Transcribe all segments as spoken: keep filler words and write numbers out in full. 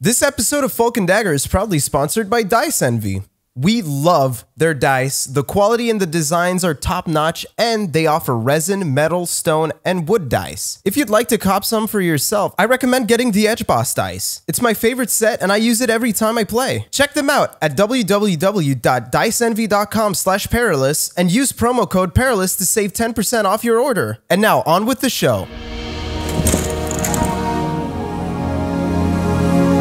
This episode of Folk and Dagger is proudly sponsored by Dice Envy. We love their dice. The quality and the designs are top-notch, and they offer resin, metal, stone, and wood dice. If you'd like to cop some for yourself, I recommend getting the Edge Boss dice. It's my favorite set, and I use it every time I play. Check them out at w w w dot dice envy dot com slash perilous and use promo code perilous to save ten percent off your order. And now, on with the show.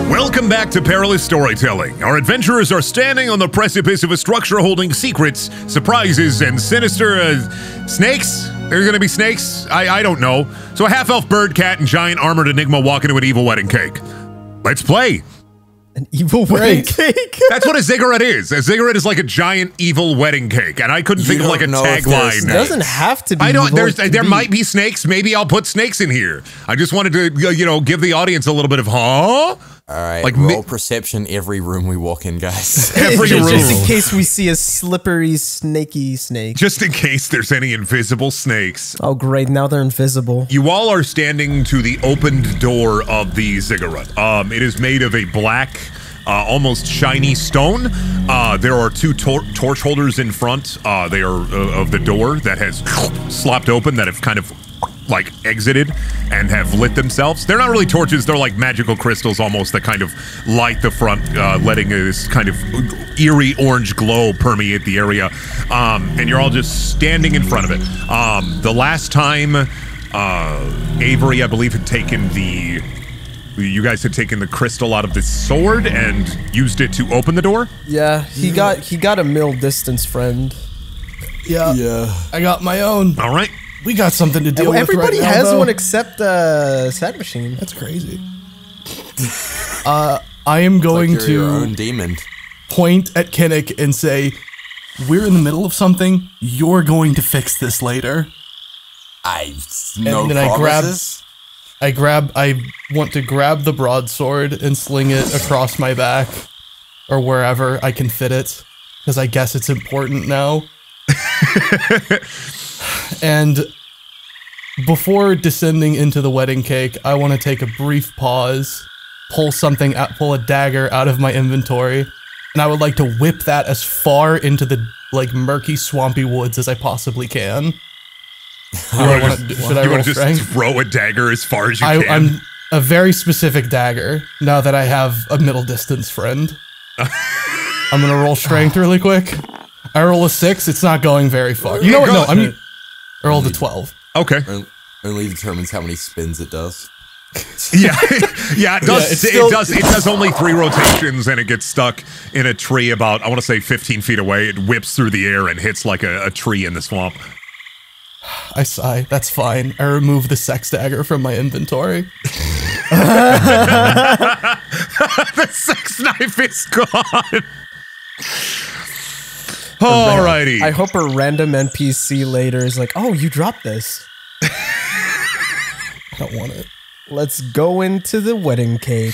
Welcome back to Perilous Storytelling. Our adventurers are standing on the precipice of a structure holding secrets, surprises, and sinister uh, snakes? Are gonna be snakes? I, I don't know. So a half-elf bird, cat, and giant armored enigma walk into an evil wedding cake. Let's play. An evil wedding right. cake? That's what a ziggurat is. A ziggurat is like a giant evil wedding cake, and I couldn't you think of like a tagline. It doesn't have to be. I don't. There's, there be. might be snakes. Maybe I'll put snakes in here. I just wanted to, you know, give the audience a little bit of huh. All right, like roll perception every room we walk in, guys. Every room. Just in case we see a slippery, snaky snake. Just in case there's any invisible snakes. Oh, great. Now they're invisible. You all are standing to the opened door of the ziggurat. Um, it is made of a black, uh, almost shiny stone. Uh, there are two tor torch holders in front. Uh, they are uh, of the door that has slopped open, that have kind of like exited and have lit themselves. They're not really torches, they're like magical crystals almost that kind of light the front, uh, letting this kind of eerie orange glow permeate the area. Um, and you're all just standing in front of it. Um, the last time uh, Avery, I believe, had taken the, you guys had taken the crystal out of the sword and used it to open the door? Yeah, he got, he got a middle distance friend. Yeah, yeah. I got my own. All right. We got something to deal Everybody with Everybody right has now, one except uh, Sad Machine. That's crazy. uh, I am going like to own demon. point at Kinnick and say, we're in the middle of something. You're going to fix this later. I no and then I grab, I grab. I want to grab the broadsword and sling it across my back or wherever I can fit it, because I guess it's important now. And before descending into the wedding cake, I want to take a brief pause, pull something out, pull a dagger out of my inventory, and I would like to whip that as far into the like murky, swampy woods as I possibly can. Do I wanna, just, should I you want to just throw a dagger as far as you I, can? I'm a very specific dagger. Now that I have a middle distance friend, I'm gonna roll strength really quick. I roll a six. It's not going very far. You know what? No, I mean. I rolled a twelve. Okay. Only determines how many spins it does. Yeah, yeah, it does. Yeah, it does. It does only three rotations, and it gets stuck in a tree about, I want to say, fifteen feet away. It whips through the air and hits like a, a tree in the swamp. I sigh. That's fine. I remove the sex dagger from my inventory. The sex knife is gone. Alrighty. I hope a random N P C later is like, oh, you dropped this. I don't want it. Let's go into the wedding cake.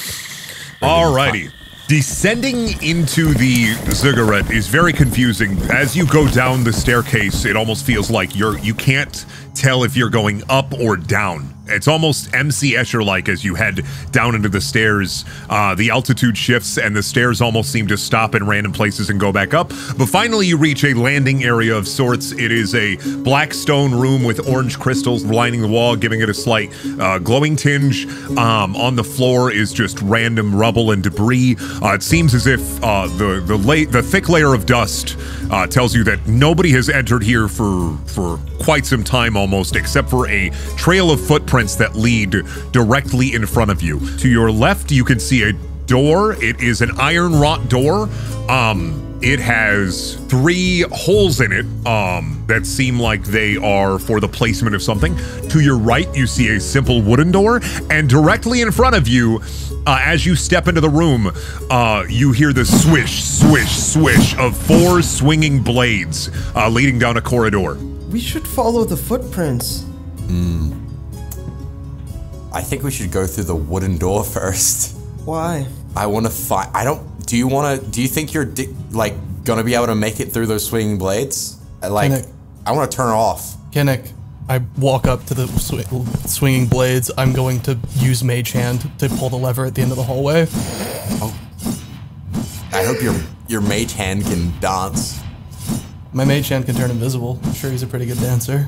Alrighty. Descending into the ziggurat is very confusing. As you go down the staircase, it almost feels like you're, you can't tell if you're going up or down. It's almost M C Escher-like as you head down into the stairs. Uh, the altitude shifts and the stairs almost seem to stop in random places and go back up. But finally you reach a landing area of sorts. It is a black stone room with orange crystals lining the wall, giving it a slight uh, glowing tinge. Um, on the floor is just random rubble and debris. Uh, it seems as if uh, the, the, la the thick layer of dust uh, tells you that nobody has entered here for, for quite some time almost, except for a trail of footprints that lead directly in front of you. To your left, you can see a door. It is an iron wrought door. Um, it has three holes in it um, that seem like they are for the placement of something. To your right, you see a simple wooden door, and directly in front of you, uh, as you step into the room, uh, you hear the swish, swish, swish of four swinging blades uh, leading down a corridor. We should follow the footprints. Mm. I think we should go through the wooden door first. Why? I want to fight. I don't. Do you want to? Do you think you're di like gonna be able to make it through those swinging blades? Like, Kinnick. I want to turn it off. Kinnick, I walk up to the sw swinging blades. I'm going to use Mage Hand to pull the lever at the end of the hallway. I hope your your mage hand can dance. My mage hand can turn invisible. I'm sure he's a pretty good dancer.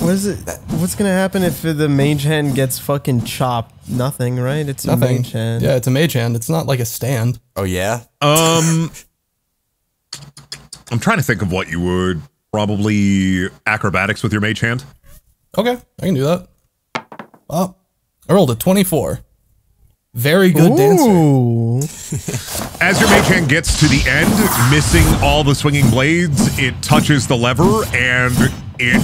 What is it? What's gonna happen if the mage hand gets fucking chopped? Nothing, right? It's Nothing. a mage hand. Yeah, it's a mage hand. It's not like a stand. Oh yeah. Um, I'm trying to think of what you would probably acrobatics with your mage hand. Okay, I can do that. Oh, I rolled a twenty-four. Very good Ooh. dancer. As your mage hand gets to the end, missing all the swinging blades, it touches the lever and it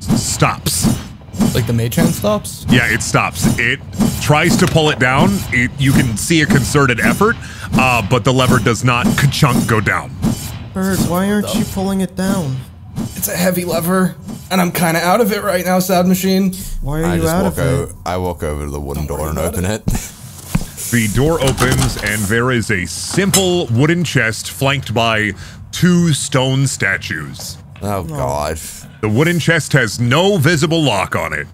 stops. Like the mage hand stops? Yeah, it stops. It tries to pull it down. It, you can see a concerted effort, uh, but the lever does not ka-chunk go down. Bird, why aren't you pulling it down? It's a heavy lever, and I'm kind of out of it right now, Sad Machine. Why are you out of it? I walk over to the wooden door and open it. The door opens, and there is a simple wooden chest flanked by two stone statues. Oh, God. The wooden chest has no visible lock on it.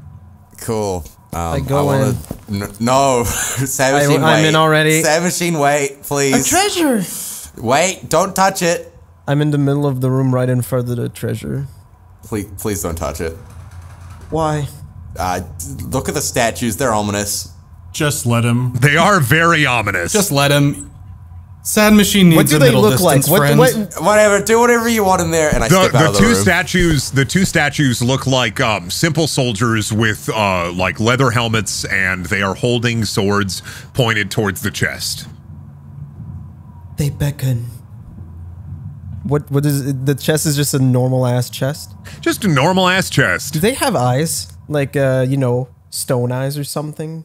Cool. Um, I go I wanna, in. N no. Sad Machine, wait. I'm in already. Sad Machine, wait, please. A treasure. Wait, don't touch it. I'm in the middle of the room right in front of the treasure. Please, please don't touch it. Why? Uh, look at the statues. They're ominous. Just let him. They are very ominous. Just let him. Sad Machine needs a middle distance friend. What do they look like? What, what, whatever. Do whatever you want in there, and I the, step out the of the two room. Statues, the two statues look like um, simple soldiers with uh, like leather helmets, and they are holding swords pointed towards the chest. They beckon. What what is it? The chest is just a normal ass chest? Just a normal ass chest. Do they have eyes? Like uh, you know, stone eyes or something?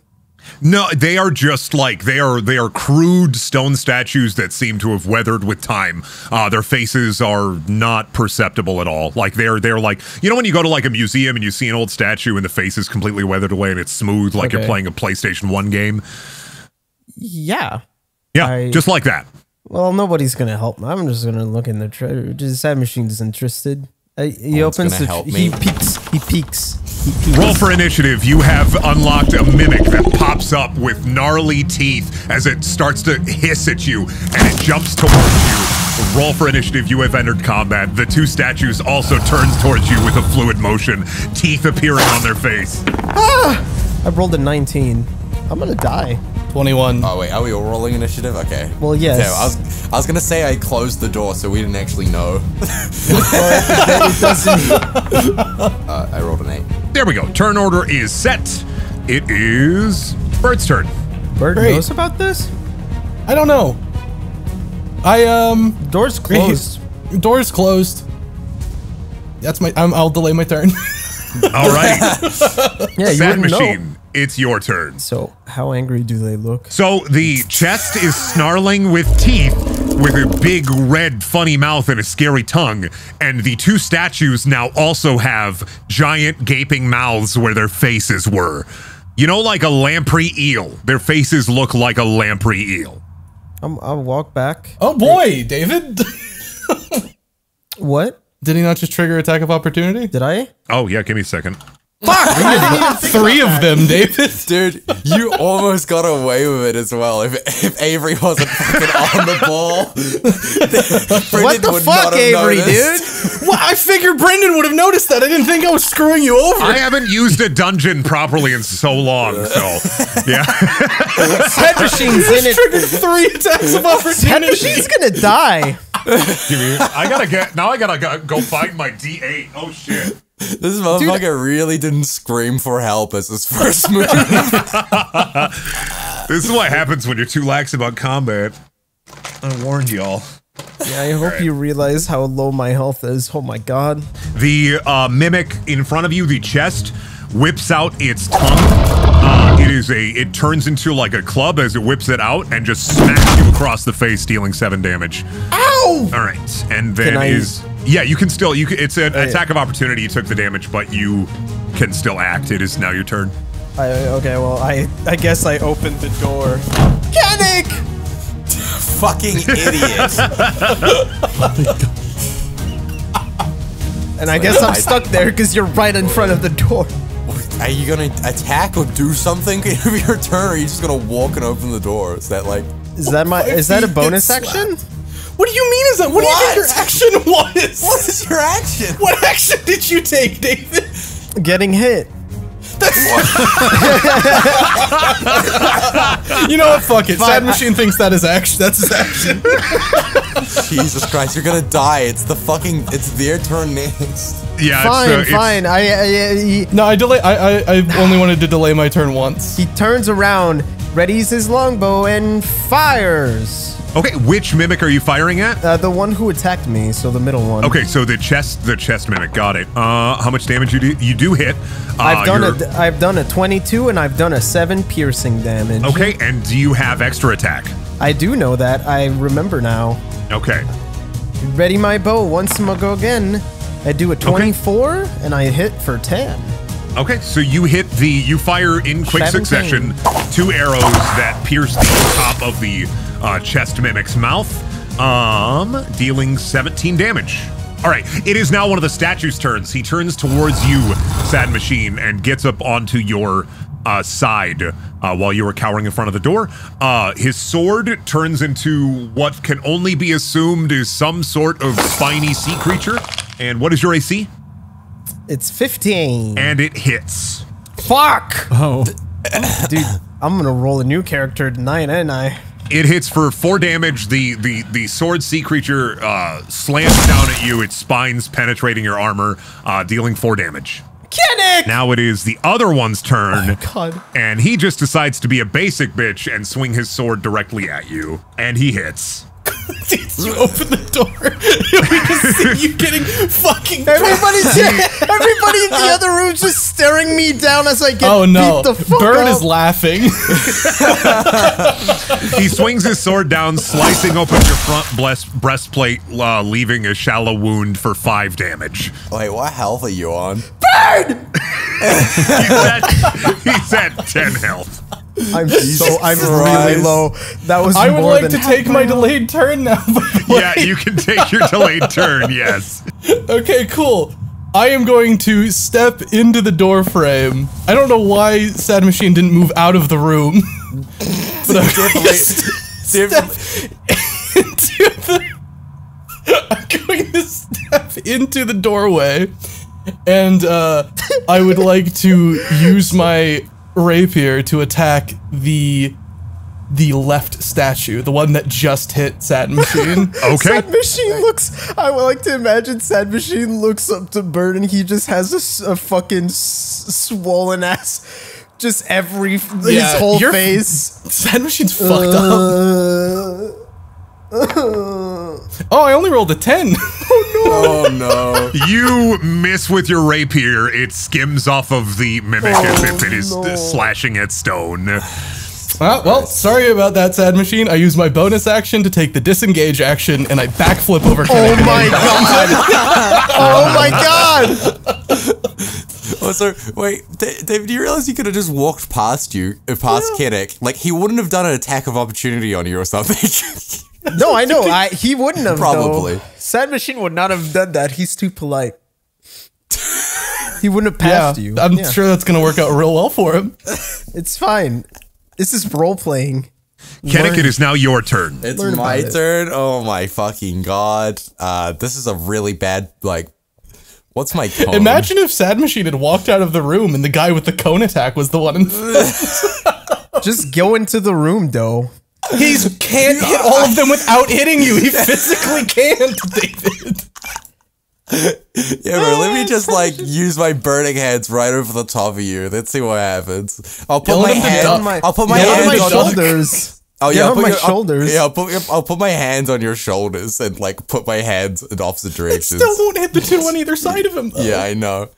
No, they are just like they are they are crude stone statues that seem to have weathered with time. Uh, their faces are not perceptible at all. Like they're they're like, you know when you go to like a museum and you see an old statue and the face is completely weathered away and it's smooth like okay. you're playing a PlayStation one game. Yeah. Yeah, I... just like that. Well, nobody's gonna help me. I'm just gonna look in the treasure. Just Sad Machine's interested. I, he oh, opens the. Help me. He peeks. He peeks. He peeks. Roll for initiative. You have unlocked a mimic that pops up with gnarly teeth as it starts to hiss at you, and it jumps towards you. Roll for initiative. You have entered combat. The two statues also turns towards you with a fluid motion, teeth appearing on their face. Ah! I rolled a nineteen. I'm gonna die. twenty-one. Oh wait, are we all rolling initiative? Okay. Well, yes. So I was, I was gonna say I closed the door, so we didn't actually know. uh, I rolled an eight. There we go. Turn order is set. It is Bird's turn. Bird Great. knows about this? I don't know. I um. Door's closed. Door's closed. That's my. I'm, I'll delay my turn. All right. Yeah, you Sad Machine. Know. It's your turn. So, how angry do they look? So, the chest is snarling with teeth, with a big, red, funny mouth and a scary tongue. And the two statues now also have giant, gaping mouths where their faces were. You know, like a lamprey eel. Their faces look like a lamprey eel. I'm, I'll walk back. Oh, boy, David. What? Did he not just trigger attack of opportunity? Did I? Oh, yeah, give me a second. Fuck! Three of them, David. Dude, you almost got away with it as well. If if Avery wasn't fucking on the ball, what the fuck, Avery, noticed. dude? Well, I figured Brendan would have noticed that. I didn't think I was screwing you over. I haven't used a dungeon properly in so long, so yeah. Sad Machine's in it. Triggered three attacks of opportunity. Sad Machine's gonna die. Give me, I gotta get now. I gotta go find my D eight. Oh shit. This motherfucker Dude. really didn't scream for help as his first move. This is what happens when you're too lax about combat. I warned y'all. Yeah, I hope right. you realize how low my health is. Oh my god. The uh, mimic in front of you, the chest, whips out its tongue. Uh, it is a. It turns into like a club as it whips it out and just smacks you across the face, dealing seven damage. Ow! All right, and then is. Yeah, you can still, you can, it's an attack of opportunity. You took the damage, but you can still act. It is now your turn. I, okay, well, I I guess I opened the door. Panic! Fucking idiot. Oh my God. And I guess I'm stuck there because you're right in front of the door. Are you gonna attack or do something every your turn, or are you just gonna walk and open the door? Is that like... Is that my... Is that a bonus action? What do you mean is that? What, what do you think your action was? What is your action? What action did you take, David? Getting hit. That's you know what? Fuck it. Sad Machine thinks that is action. That's his action. Jesus Christ! You're gonna die. It's the fucking. It's their turn next. Yeah. Fine. It's, uh, fine. It's... I. I, I no, I delay. I. I, I only wanted to delay my turn once. He turns around, readies his longbow, and fires. Okay, which mimic are you firing at? Uh, the one who attacked me, so the middle one. Okay, so the chest, the chest mimic, got it. Uh, how much damage you do? You do hit. Uh, I've done a, I've done a twenty-two, and I've done a seven piercing damage. Okay, and do you have extra attack? I do know that. I remember now. Okay. Ready my bow once more go again. I do a twenty-four, okay. And I hit for ten. Okay, so you hit the, you fire in quick seventeen. Succession two arrows that pierce the top of the. Uh, chest mimic's mouth, um, dealing seventeen damage. All right, it is now one of the statue's turns. He turns towards you, Sad Machine, and gets up onto your uh, side uh, while you were cowering in front of the door. Uh, his sword turns into what can only be assumed is some sort of spiny sea creature. And what is your A C? It's fifteen. And it hits. Fuck! Oh. Dude, I'm gonna roll a new character tonight, ain't I? It hits for four damage. The the the sword sea creature uh, slams down at you. Its spines penetrating your armor, uh, dealing four damage. Get it! Now it is the other one's turn. Oh, God. And he just decides to be a basic bitch and swing his sword directly at you, and he hits. You open the door. We just see you getting fucking. Everybody's everybody in the other room just staring me down as I get. Oh no! Beat the fuck Bird up. Is laughing. He swings his sword down, slicing open your front breast breastplate, uh, leaving a shallow wound for five damage. Wait, what health are you on? Bird. he's, at, he's at ten health. I'm so I'm really low. That was I would more like than to take my delayed turn now. Yeah, you can take your delayed turn. Yes. Okay, cool. I am going to step into the door frame. I don't know why Sad Machine didn't move out of the room. But I'm going to step into the. I'm going to step into the doorway, and uh, I would like to use my. Rapier to attack the the left statue, the one that just hit Sad Machine. Okay. Sad Machine looks. I would like to imagine Sad Machine looks up to Bird and he just has a, a fucking s swollen ass, just every yeah, his whole face. Sad Machine's uh, fucked up. Uh, oh, I only rolled a ten. Oh no! Oh no! You miss with your rapier. It skims off of the mimic oh, as if it is no. slashing at stone. Well, well, sorry about that, Sad Machine. I use my bonus action to take the disengage action, and I backflip over. Oh my god! Oh my god! Oh, so wait, David, do you realize he could have just walked past you, past yeah. Kenick? Like he wouldn't have done an attack of opportunity on you or something. No, I know. I, he wouldn't have, probably. Though. Sad Machine would not have done that. He's too polite. He wouldn't have passed yeah, you. I'm yeah. sure that's going to work out real well for him. It's fine. This is role-playing. Kenick, it is now your turn. It's Learn my turn? It. Oh, my fucking God. Uh, this is a really bad, like, what's my cone? Imagine if Sad Machine had walked out of the room and the guy with the cone attack was the one in the Just go into the room, though. He can't hit all of them without hitting you. He physically can't, David. Yeah, bro, let me just, like, use my burning hands right over the top of you. Let's see what happens. I'll put my hand on my, I'll put my hands on my shoulders. Oh, yeah, I'll put my shoulders. Yeah, I'll put, I'll put my hands on your shoulders and, like, put my hands in opposite directions. It still won't hit the two on either side of him, though. Yeah, I know.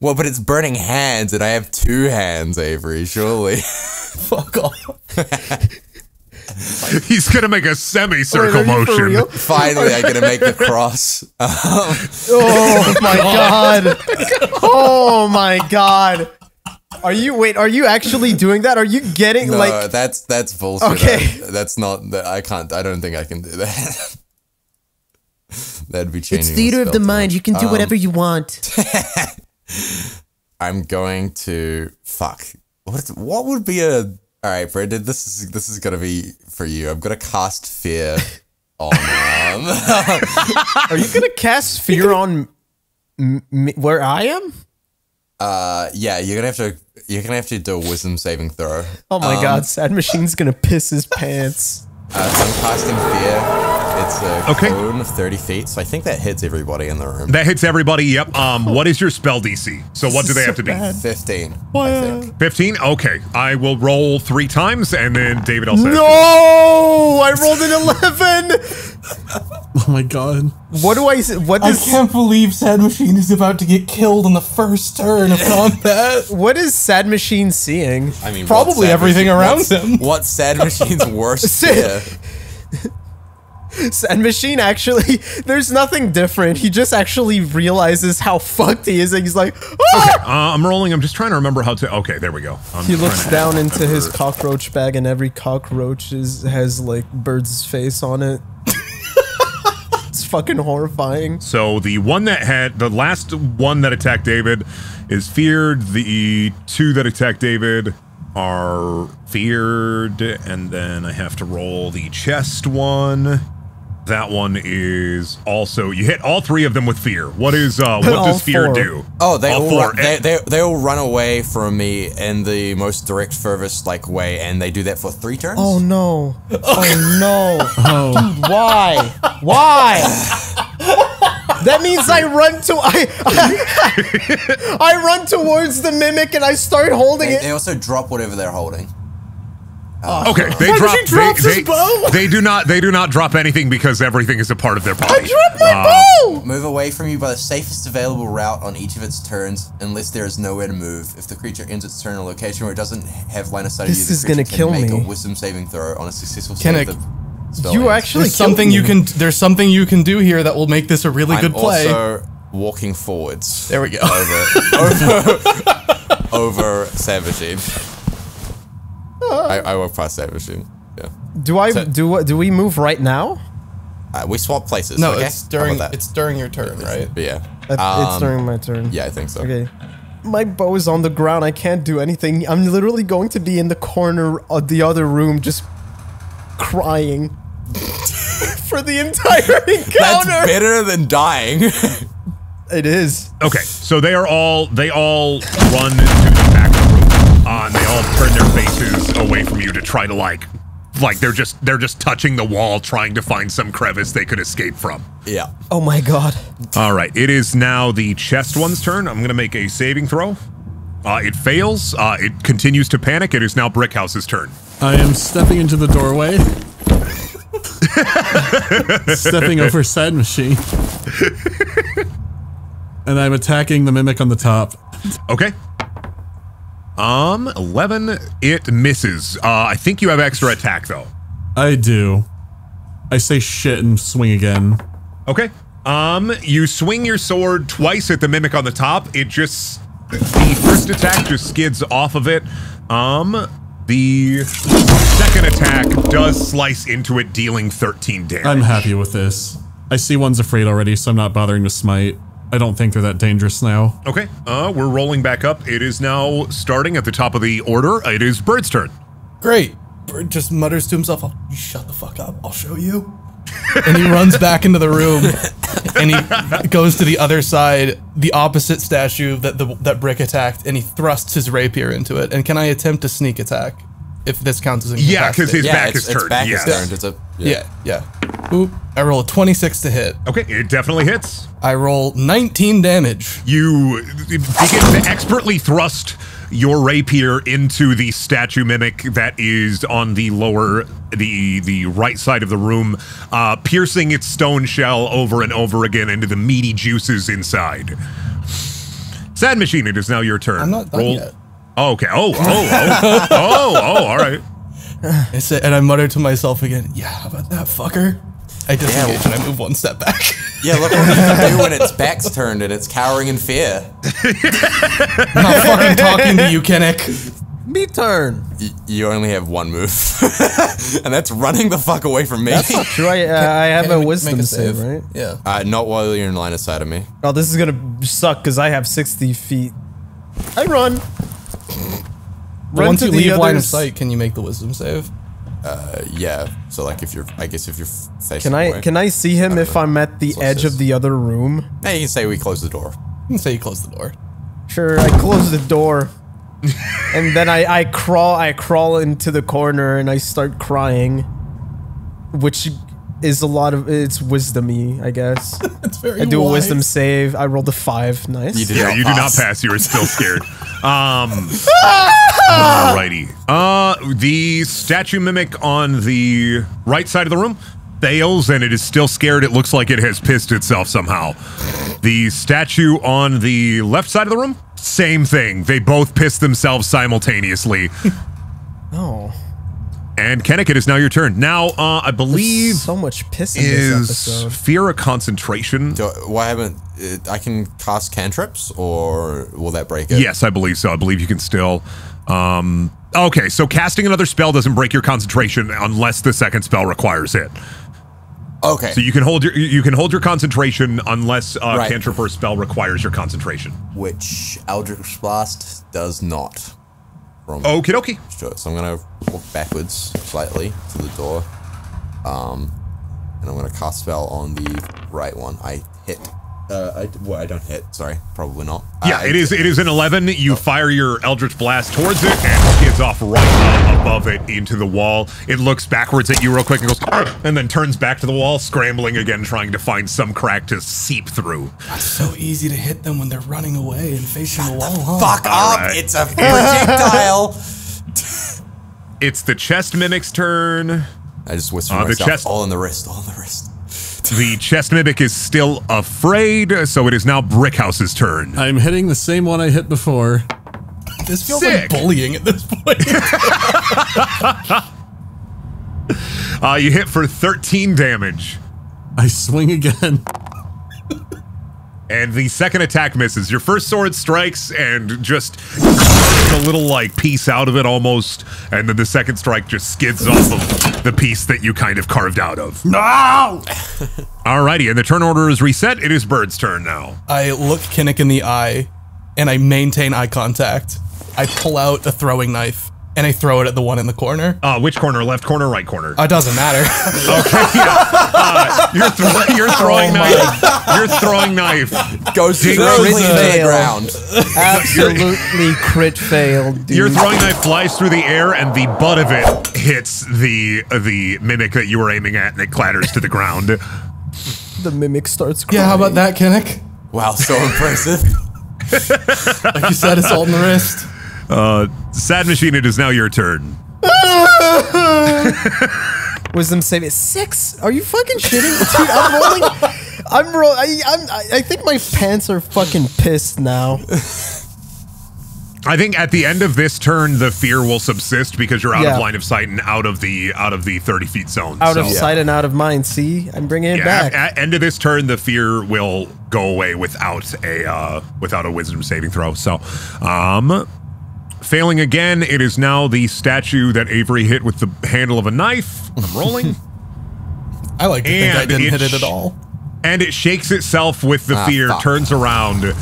Well, but it's burning hands, and I have two hands, Avery, surely. Fuck off. Like, he's gonna make a semicircle wait, motion. Finally, I'm gonna make the cross. Um, oh my god! Oh my god! Are you wait? Are you actually doing that? Are you getting no, like? No, that's that's bullshit. Okay, I, that's not. I can't. I don't think I can do that. That'd be changing. It's theater of the mind. Time. You can do um, whatever you want. I'm going to fuck. What what would be a all right, Brendan? This is this is gonna be for you. I'm gonna cast fear on. Um, Are you gonna cast fear gonna, on m m where I am? Uh, yeah, you're gonna have to you're gonna have to do a wisdom saving throw. Oh my um, god, Sad Machine's gonna piss his pants. Uh, so I'm casting fear. It's a okay. cone of thirty feet, so I think that hits everybody in the room. That hits everybody, yep. Um, what is your spell D C? So what do they have to be? fifteen, I think. fifteen? Okay. I will roll three times, and then David also. No! I rolled an eleven! Oh my god. What do I say? What does, I can't believe Sad Machine is about to get killed on the first turn of combat. What is Sad Machine seeing? I mean, probably everything machine, around what's, him. What's Sad Machine's worst fear? Sad Machine actually, there's nothing different. He just actually realizes how fucked he is, and he's like, ah! Okay, uh, I'm rolling. I'm just trying to remember how to. Okay, there we go. I'm he looks down into his cockroach bag, and every cockroach is, has like Bird's face on it. It's fucking horrifying. So the one that had the last one that attacked David is feared. The two that attacked David are feared, and then I have to roll the chest one. That one is also, you hit all three of them with fear. What is uh, what all does fear four. do? Oh, they all, all four. Run, they, they, they all run away from me in the most direct, furthest like way, and they do that for three turns. Oh no! Oh no! Oh. Dude, why? Why? That means I run to I, I I run towards the mimic and I start holding they, it. They also drop whatever they're holding. Uh, okay, they drop. They, they, bow? they do not. They do not drop anything because everything is a part of their body. I dropped my uh, bow. Move away from you by the safest available route on each of its turns, unless there is nowhere to move. If the creature ends its turn in a location where it doesn't have line of sight, this is going to kill me. Make a wisdom saving throw on a successful save. You actually there's something me. you can. There's something you can do here that will make this a really I'm good play. Also walking forwards. There we go. Over. over. over. Savaging. Uh, I, I walk past that machine. Yeah. Do I so, do? Do we move right now? Uh, we swap places. No, okay? it's during it's during your turn, right? But yeah, it's um, during my turn. Yeah, I think so. Okay, my bow is on the ground. I can't do anything. I'm literally going to be in the corner of the other room, just crying for the entire encounter. That's better than dying. It is. Okay, so they are all they all run to the back of the room. Uh, and they all turn their faces away from you to try to like, like they're just they're just touching the wall, trying to find some crevice they could escape from. Yeah. Oh my god. All right, it is now the chest one's turn. I'm gonna make a saving throw. Uh, it fails. Uh, it continues to panic. It is now Brickhouse's turn. I am stepping into the doorway. Stepping over Sad Machine. And I'm attacking the mimic on the top. Okay. Um, eleven, it misses. Uh, I think you have extra attack, though. I do. I say shit and swing again. Okay. Um, you swing your sword twice at the mimic on the top. It just, the first attack just skids off of it. Um, the second attack does slice into it, dealing thirteen damage. I'm happy with this. I see one's afraid already, so I'm not bothering to smite. I don't think they're that dangerous now. Okay, uh, we're rolling back up. It is now starting at the top of the order. It is Bird's turn. Great. Bird just mutters to himself, I'll, you shut the fuck up, I'll show you. And he runs back into the room, and he goes to the other side, the opposite statue that, the, that Brick attacked, and he thrusts his rapier into it. And can I attempt a sneak attack, if this counts as a yeah, because his yeah, back it's, is turned. It's back yes. is turned. It's a, yeah, yeah. yeah. Oop. I roll a twenty-six to hit. Okay, it definitely hits. I roll nineteen damage. You begin to expertly thrust your rapier into the statue mimic that is on the lower, the the right side of the room, uh, piercing its stone shell over and over again into the meaty juices inside. Sad Machine, it is now your turn. I'm not done roll yet. Oh, okay. Oh, oh, oh, oh, oh, all right. I said, and I muttered to myself again, yeah, how about that, fucker? I disengage yeah. and I move one step back. Yeah, look what you can do when its back's turned and it's cowering in fear. I'm not fucking talking to you, Kinnick. Me turn. Y you only have one move. And that's running the fuck away from me. That's not true. I, uh, I have a wisdom a save, right? Yeah. Uh, not while you're in line of sight of me. Oh, this is going to suck because I have sixty feet. I run. Well, once you leave others. line of sight, can you make the wisdom save? Uh, yeah. So like, if you're, I guess if you're facing can I away, can I see him I if know. I'm at the edge of the other room? Hey, you can say we close the door. You can say you close the door. Sure, I close the door, and then I I crawl I crawl into the corner and I start crying, which is a lot of it's wisdom-y, I guess. It's very I do wise. a wisdom save. I rolled a five. Nice. You did yeah, you pass. do not pass. You are still scared. Um, alrighty. Uh, the statue mimic on the right side of the room fails, and it is still scared. It looks like it has pissed itself somehow. The statue on the left side of the room, same thing. They both piss themselves simultaneously. Oh. And Kennick, it is now your turn. Now, uh, I believe There's so much piss in is this episode. fear a concentration. Do, why haven't it, I can cast cantrips, or will that break it? Yes, I believe so. I believe you can still. Um, okay, so casting another spell doesn't break your concentration unless the second spell requires it. Okay. So you can hold your you can hold your concentration unless uh, right. cantrip or spell requires your concentration, which Eldritch Blast does not. Okie dokie. Sure. So I'm gonna walk backwards slightly to the door, um, and I'm gonna cast spell on the right one. I hit. Uh, I well, I don't hit. Sorry, probably not. Yeah, uh, it is. It is an eleven. You oh. fire your Eldritch Blast towards it, and skids off right above it into the wall. It looks backwards at you real quick and goes, and then turns back to the wall, scrambling again, trying to find some crack to seep through. It's so easy to hit them when they're running away and facing the wall. Huh? Fuck up! Right. It's a projectile. It's the chest mimic's turn. I just whispered uh, myself. The chest all in the wrist. All in the wrist. The chest mimic is still afraid, so it is now Brickhouse's turn. I'm hitting the same one I hit before. This feels Sick. like bullying at this point. uh, you hit for thirteen damage. I swing again. And the second attack misses. Your first sword strikes and just a little like piece out of it almost, and then the second strike just skids off of the piece that you kind of carved out of. No! Alrighty, and the turn order is reset. It is Bird's turn now. I look Kinnick in the eye, and I maintain eye contact. I pull out a throwing knife, and I throw it at the one in the corner. Uh, which corner? Left corner, right corner? It uh, doesn't matter. Okay. Yeah. Uh, your, th your throwing oh knife. Your throwing knife goes to the ground. Absolutely crit failed, dude. Your throwing knife flies through the air, and the butt of it hits the uh, the mimic that you were aiming at, and it clatters to the ground. The mimic starts crying. Yeah, how about that, Kinnick? Wow, so impressive. Like you said, it's all in the wrist. Uh, Sad Machine, it is now your turn. Wisdom save it. Six? Are you fucking shitting? Dude, I'm rolling. I'm roll. I, I'm, I think my pants are fucking pissed now. I think at the end of this turn, the fear will subsist because you're out yeah. of line of sight and out of the out of the thirty feet zone. Out so. of sight yeah. and out of mind. See, I'm bringing it yeah, back. At, at end of this turn, the fear will go away without a uh, without a wisdom saving throw. So, um. Failing again, it is now the statue that Avery hit with the handle of a knife. I'm rolling. I like to and think I didn't hit it at all. And it shakes itself with the ah, fear, fuck. turns around,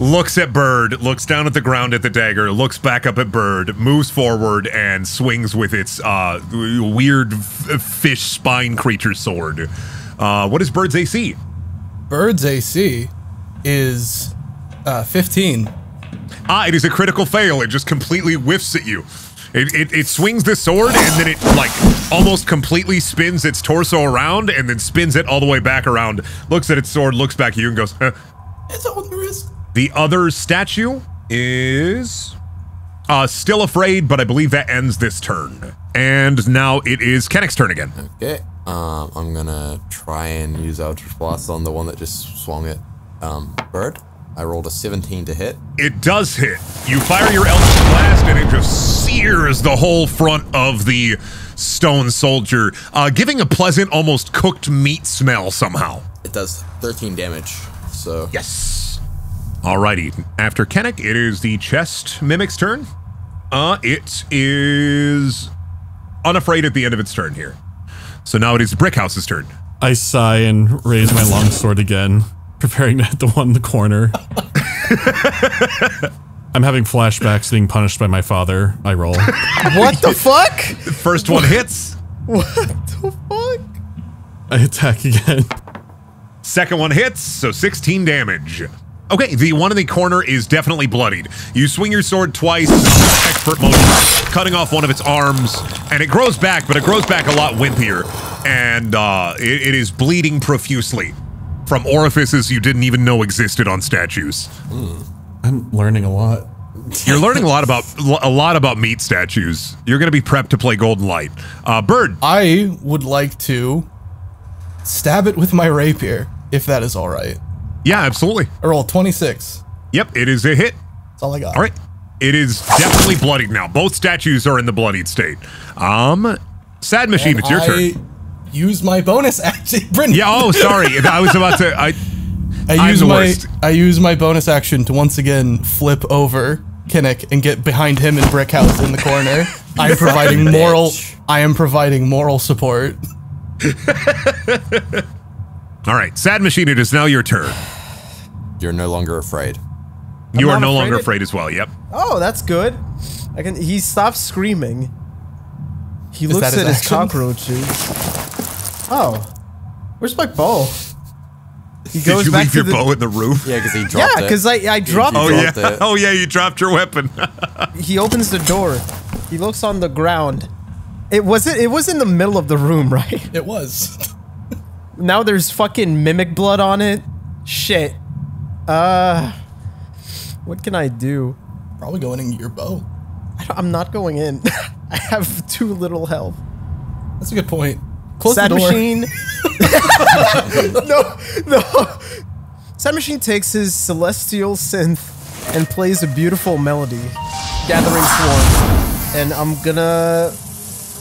looks at Bird, looks down at the ground at the dagger, looks back up at Bird, moves forward, and swings with its uh, weird f fish spine creature sword. Uh, what is Bird's A C? Bird's A C is uh, fifteen. Ah, it is a critical fail. It just completely whiffs at you. It, it, it swings the sword, and then it, like, almost completely spins its torso around and then spins it all the way back around, looks at its sword, looks back at you, and goes, huh. It's on the wrist. The other statue is uh, still afraid, but I believe that ends this turn. And now it is Kennick's turn again. Okay. Um, I'm going to try and use Eldritch Blast on the one that just swung it. Um, Bird? I rolled a seventeen to hit. It does hit. You fire your Eldritch Blast, and it just sears the whole front of the stone soldier, uh, giving a pleasant, almost cooked meat smell somehow. It does thirteen damage, so... Yes. Alrighty. After Kennick, it is the chest mimic's turn. Uh, it is unafraid at the end of its turn here. So now it is Brickhouse's turn. I sigh and raise my longsword again. Preparing to hit the one in the corner. I'm having flashbacks being punished by my father. I roll. What the fuck? First one hits. What the fuck? I attack again. Second one hits, so sixteen damage. Okay, the one in the corner is definitely bloodied. You swing your sword twice, expert motion, cutting off one of its arms, and it grows back, but it grows back a lot wimpier, and uh, it, it is bleeding profusely from orifices you didn't even know existed on statues. Mm. I'm learning a lot. You're learning a lot about a lot about meat statues. You're going to be prepped to play Golden Light. Uh, Bird. I would like to stab it with my rapier, if that is all right. Yeah, absolutely. I roll twenty-six. Yep, it is a hit. That's all I got. All right. It is definitely bloodied now. Both statues are in the bloodied state. Um, Sad Machine, and it's your I turn. I use my bonus action. Brendan. Yeah, oh, sorry. I was about to... I, I use, my, I use my bonus action to once again flip over Kinnick and get behind him and Brickhouse in the corner. I am providing moral... I am providing moral support. All right, Sad Machine, it is now your turn. You're no longer afraid. I'm you are no afraid longer afraid as well, yep. Oh, that's good. I can. He stops screaming. He is looks at his, his cockroaches. Oh, where's my bow? He goes Did you back leave to your the, bow in the roof? Yeah, because he dropped yeah, it. Yeah, because I, I dropped you, you it. Dropped oh, yeah. It. Oh, yeah, you dropped your weapon. He opens the door. He looks on the ground. It wasn't. It was in the middle of the room, right? It was. Now there's fucking mimic blood on it. Shit. Uh, what can I do? Probably going in your bow. I don't, I'm not going in. I have too little health. That's a good point. Close Sad the door. Machine. No, no. Sad Machine takes his celestial synth and plays a beautiful melody, Gathering Swarm, and I'm gonna.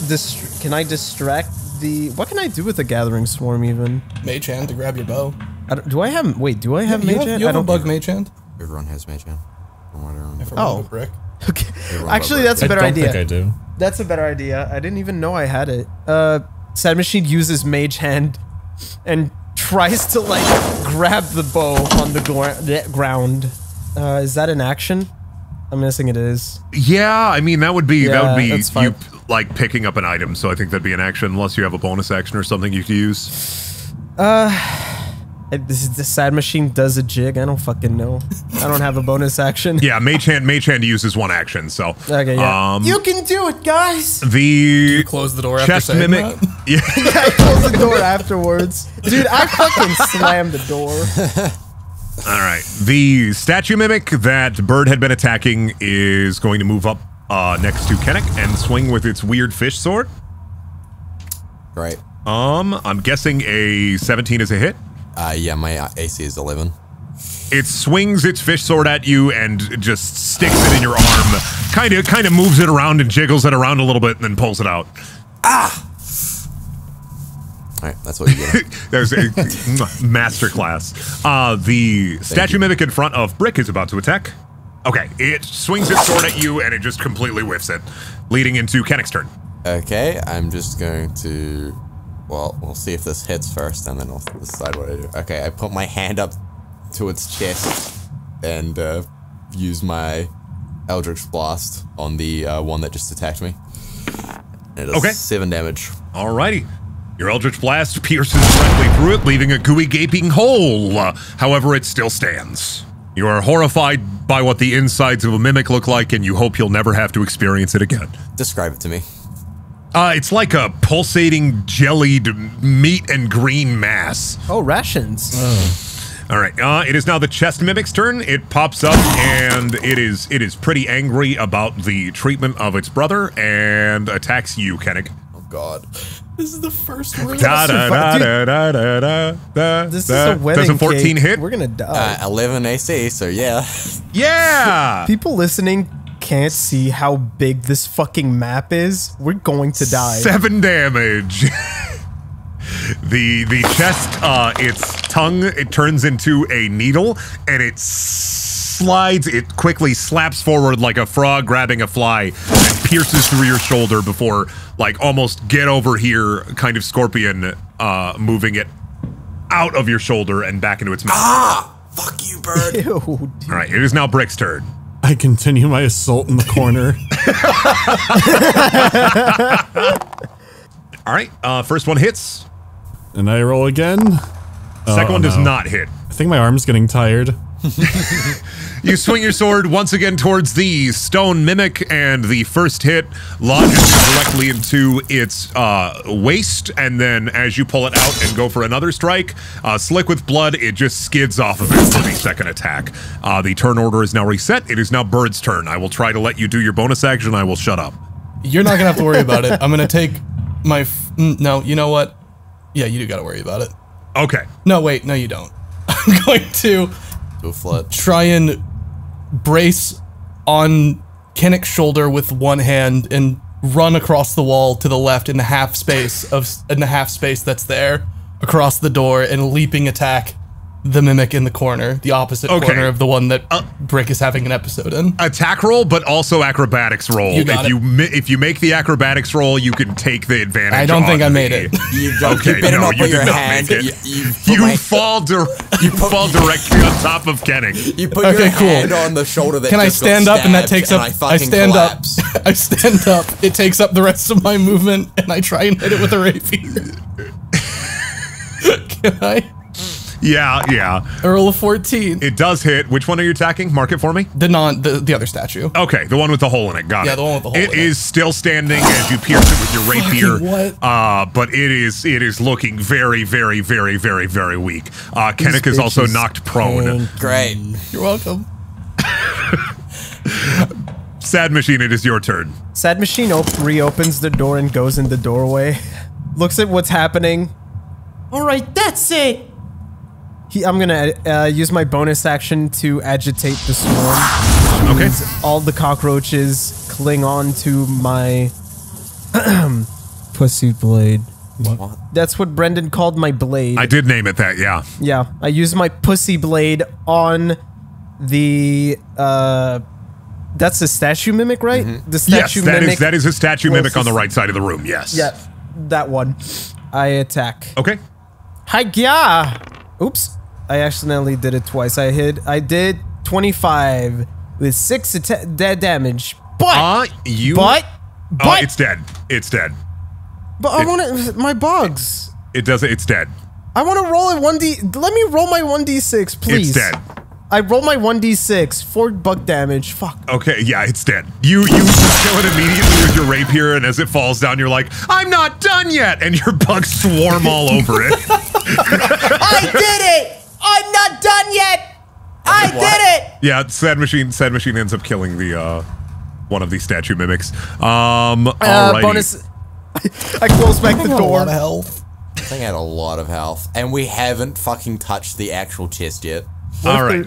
Dist can I distract? The, what can I do with the Gathering Swarm even? Mage Hand to grab your bow. I don't, do I have... Wait, do I have yeah, Mage Hand? You have I don't bug Mage Hand. Everyone has Mage Hand. Oh. Brick. Okay. Actually, that's a better idea. I don't idea. think I do. That's a better idea. I didn't even know I had it. Uh, Sad Machine uses Mage Hand and tries to, like, grab the bow on the gr ground. Uh, is that an action? I'm guessing it is. Yeah, I mean, that would be... Yeah, that would be that's fine. You, like picking up an item, so I think that'd be an action, unless you have a bonus action or something you could use. Uh, this is the Sad Machine does a jig. I don't fucking know. I don't have a bonus action. Yeah, Mage Hand. Mage Hand uses one action, so okay. Yeah, um, you can do it, guys. The you close the door. Chest after mimic. That? Yeah, yeah, I close the door afterwards, dude. I fucking slammed the door. All right, the statue mimic that Bird had been attacking is going to move up Uh, next to Kinnick and swing with its weird fish sword. Right. Um, I'm guessing a seventeen is a hit. Uh, yeah, my A C is eleven. It swings its fish sword at you and just sticks it in your arm. Kind of, kind of moves it around and jiggles it around a little bit and then pulls it out. Ah! All right, that's what you get. There's a masterclass. Uh, the Thank statue you. mimic in front of Brick is about to attack. Okay, it swings its sword at you, and it just completely whiffs it, leading into Kennick's turn. Okay, I'm just going to... Well, we'll see if this hits first, and then I'll decide what I do. Okay, I put my hand up to its chest and uh, use my Eldritch Blast on the uh, one that just attacked me. It does okay. seven damage. Alrighty. Your Eldritch Blast pierces directly through it, leaving a gooey gaping hole. Uh, however, it still stands. You are horrified by what the insides of a mimic look like, and you hope you'll never have to experience it again. Describe it to me. Uh, it's like a pulsating, jellied meat and green mass. Oh, rations. Oh. All right. Uh, it is now the chest mimic's turn. It pops up, and it is it is pretty angry about the treatment of its brother, and attacks you, Kinnick. Oh, God. This is the first one. Da, da, da, da, da, da, da, da, this da. is a wedding fourteen cake. Hit? We're gonna die. Uh, eleven A C, so yeah. Yeah! People listening can't see how big this fucking map is. We're going to die. Seven damage. the the chest, uh, its tongue, it turns into a needle, and it slides, it quickly slaps forward like a frog grabbing a fly, and pierces through your shoulder before... like almost get over here kind of scorpion uh, moving it out of your shoulder and back into its mouth. Ah! Fuck you, Bird. Ew, all right, it is now Brick's turn. I continue my assault in the corner. All right, uh, first one hits. And I roll again. Second oh, one does no. not hit. I think my arm's getting tired. You swing your sword once again towards the stone mimic, and the first hit lodges directly into its uh, waist, and then as you pull it out and go for another strike, uh, slick with blood, it just skids off of it for the second attack. Uh, the turn order is now reset. It is now Bird's turn. I will try to let you do your bonus action. I will shut up. You're not going to have to worry about it. I'm going to take my... F no, you know what? Yeah, you do got to worry about it. Okay. No, wait. No, you don't. I'm going to... Go flood. Try and brace on Kinnick's shoulder with one hand and run across the wall to the left in the half space of in the half space that's there across the door and leaping attack the mimic in the corner, the opposite okay. corner of the one that uh, Brick is having an episode in. Attack roll, but also acrobatics roll. You got if it. you if you make the acrobatics roll, you can take the advantage. I don't think I made the, it. You don't okay, you no, you did not hand. make it. You, you, you fall dir you fall directly on top of Kenning. You put okay, your cool. hand on the shoulder. That can just I stand got up and that takes and up? I, I stand collapse. up. I stand up. It takes up the rest of my movement, and I try and hit it with a rapier. Can I? Yeah, yeah. Earl of fourteen. It does hit. Which one are you attacking? Mark it for me. The non, the, the other statue. Okay, the one with the hole in it. Got yeah, it. Yeah, the one with the hole. It in is it. still standing as you pierce it with your rapier. What? Uh, but it is it is looking very, very, very, very, very weak. Uh, Kennick is also knocked prone. Great. You're welcome. Sad Machine, it is your turn. Sad Machine reopens the door and goes in the doorway. Looks at what's happening. All right, that's it. He, I'm gonna uh, use my bonus action to agitate the swarm. Okay. All the cockroaches cling on to my pussy blade. What? That's what Brendan called my blade. I did name it that, yeah. Yeah, I use my pussy blade on the. Uh, that's a statue mimic, right? Mm-hmm. The statue yes, that mimic. Is, that is a statue well, mimic on the right side of the room. Yes. Yeah, that one. I attack. Okay. Hi-ya! Oops. I accidentally did it twice. I hit. I did twenty-five with six dead damage. But uh, you. But. But. Uh, it's dead. It's dead. But it, I want to. My bugs. It doesn't. It's dead. I want to roll a one D. Let me roll my one D six, please. It's dead. I roll my one D six. Four bug damage. Fuck. Okay. Yeah. It's dead. You. You kill it immediately with your rapier, and as it falls down, you're like, "I'm not done yet," and your bugs swarm all over it. I did it! I'm not done yet! I what? did it! Yeah, Sad Machine Sad Machine ends up killing the uh one of these statue mimics. Um uh, alrighty. Bonus. I close back I the door. I had a lot of health. I think I had a lot of health. And we haven't fucking touched the actual chest yet. Alright.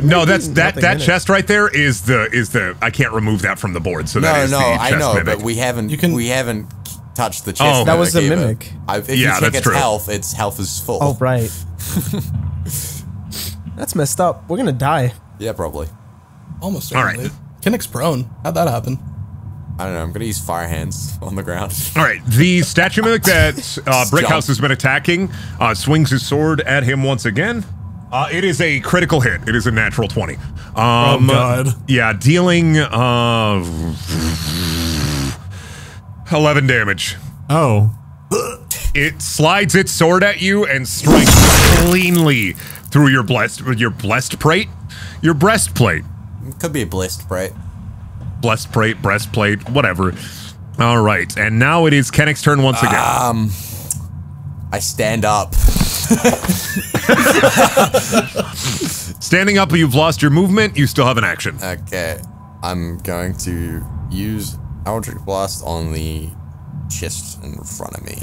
No, that's that that chest right there is the is the I can't remove that from the board, so that no, is no, the chest mimic. No, no, I know, but we haven't you can, we haven't touch the chest. Oh, that was a mimic. I've, if yeah, you check that's its true. health, its health is full. Oh, right. That's messed up. We're gonna die. Yeah, probably. Almost certainly. All right. Kinnick's prone. How'd that happen? I don't know. I'm gonna use fire hands on the ground. All right. The statue mimic that uh, Brickhouse has been attacking uh, swings his sword at him once again. Uh, it is a critical hit. It is a natural twenty. Um, oh God. Yeah, dealing. Uh, eleven damage. Oh. It slides its sword at you and strikes cleanly through your blessed your blessed plate. Your breastplate. It could be a blessed plate. Blessed plate, breastplate, whatever. Alright, and now it is Kennick's turn once again. Um I stand up. Standing up, you've lost your movement, you still have an action. Okay. I'm going to use Eldritch Blast on the chest in front of me.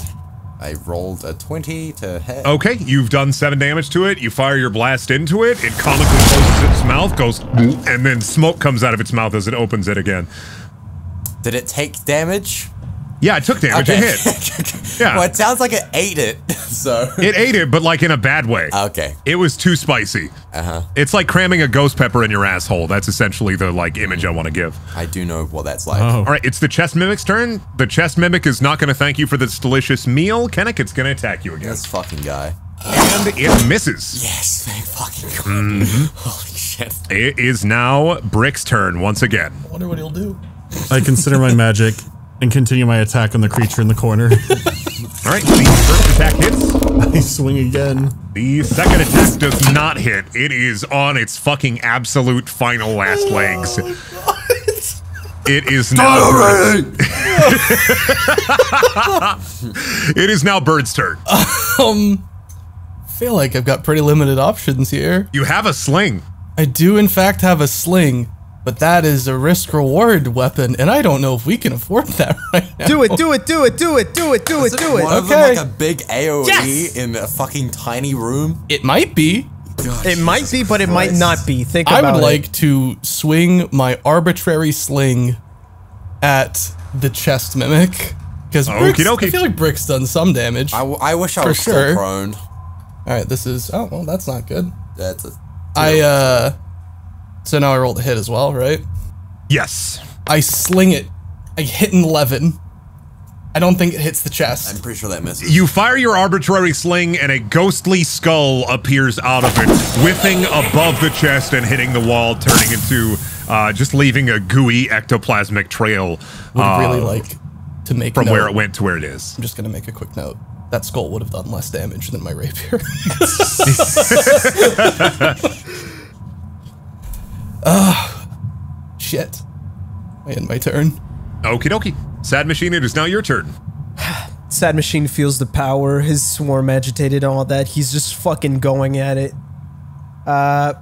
I rolled a twenty to hit. Okay, you've done seven damage to it. You fire your blast into it. It comically closes its mouth, goes, and then smoke comes out of its mouth as it opens it again. Did it take damage? Yeah, it took damage. Okay. It hit. Yeah. Well, it sounds like it ate it, so. It ate it, but like in a bad way. Okay. It was too spicy. Uh-huh. It's like cramming a ghost pepper in your asshole. That's essentially the like image I want to give. I do know what that's like. Oh. All right, it's the chest mimic's turn. The chest mimic is not going to thank you for this delicious meal. Kennick, it's going to attack you again. This fucking guy. And it misses. Yes, thank fucking God. Mm-hmm. Holy shit. again. It is now Brick's turn once again. I wonder what he'll do. I consider my magic and continue my attack on the creature in the corner. All right, the first attack hits. I swing again. The second attack does not hit. It is on its fucking absolute final last oh, legs. God. It is now. It is now Bird's turn. Um, feel like I've got pretty limited options here. You have a sling. I do, in fact, have a sling, but that is a risk-reward weapon, and I don't know if we can afford that right now. Do it! Do it! Do it! Do it! Do it! Do it! Do it! Okay. Of them, like a big A O E yes! in a fucking tiny room. It might be. God, it Jesus might be, but Christ. It might not be. Think about it. I would it. like to swing my arbitrary sling at the chest mimic. Because I feel like Brick's done some damage. I, I wish I was sure. still prone. Alright, this is... Oh, well, that's not good. That's a, I, uh... So now I roll the hit as well, right? Yes. I sling it. I hit an eleven. I don't think it hits the chest. I'm pretty sure that misses. You fire your arbitrary sling and a ghostly skull appears out of it, whiffing above the chest and hitting the wall, turning into uh, just leaving a gooey ectoplasmic trail. Would uh, really like to make from note. where it went to where it is. I'm just gonna make a quick note. That skull would have done less damage than my rapier. uh, shit. I end my turn. Okie dokie. Sad Machine, it is now your turn. Sad Machine feels the power, his swarm agitated and all that. He's just fucking going at it. Uh,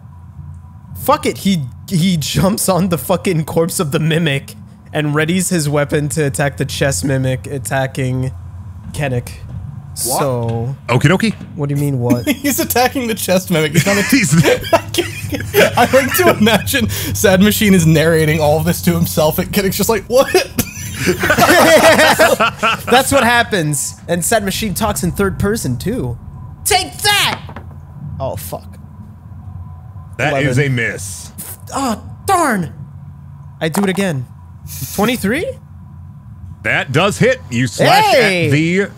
fuck it. He he jumps on the fucking corpse of the mimic and readies his weapon to attack the chest mimic, attacking Kennick. What? So... Okie dokie. What do you mean, what? He's attacking the chest mimic. He's not a I like to imagine Sad Machine is narrating all of this to himself and Kennick's just like, what? That's what happens. And Sad Machine talks in third person too. Take that! Oh fuck. That eleven. Is a miss. Oh darn! I do it again. twenty-three? That does hit. You slash hey! at the you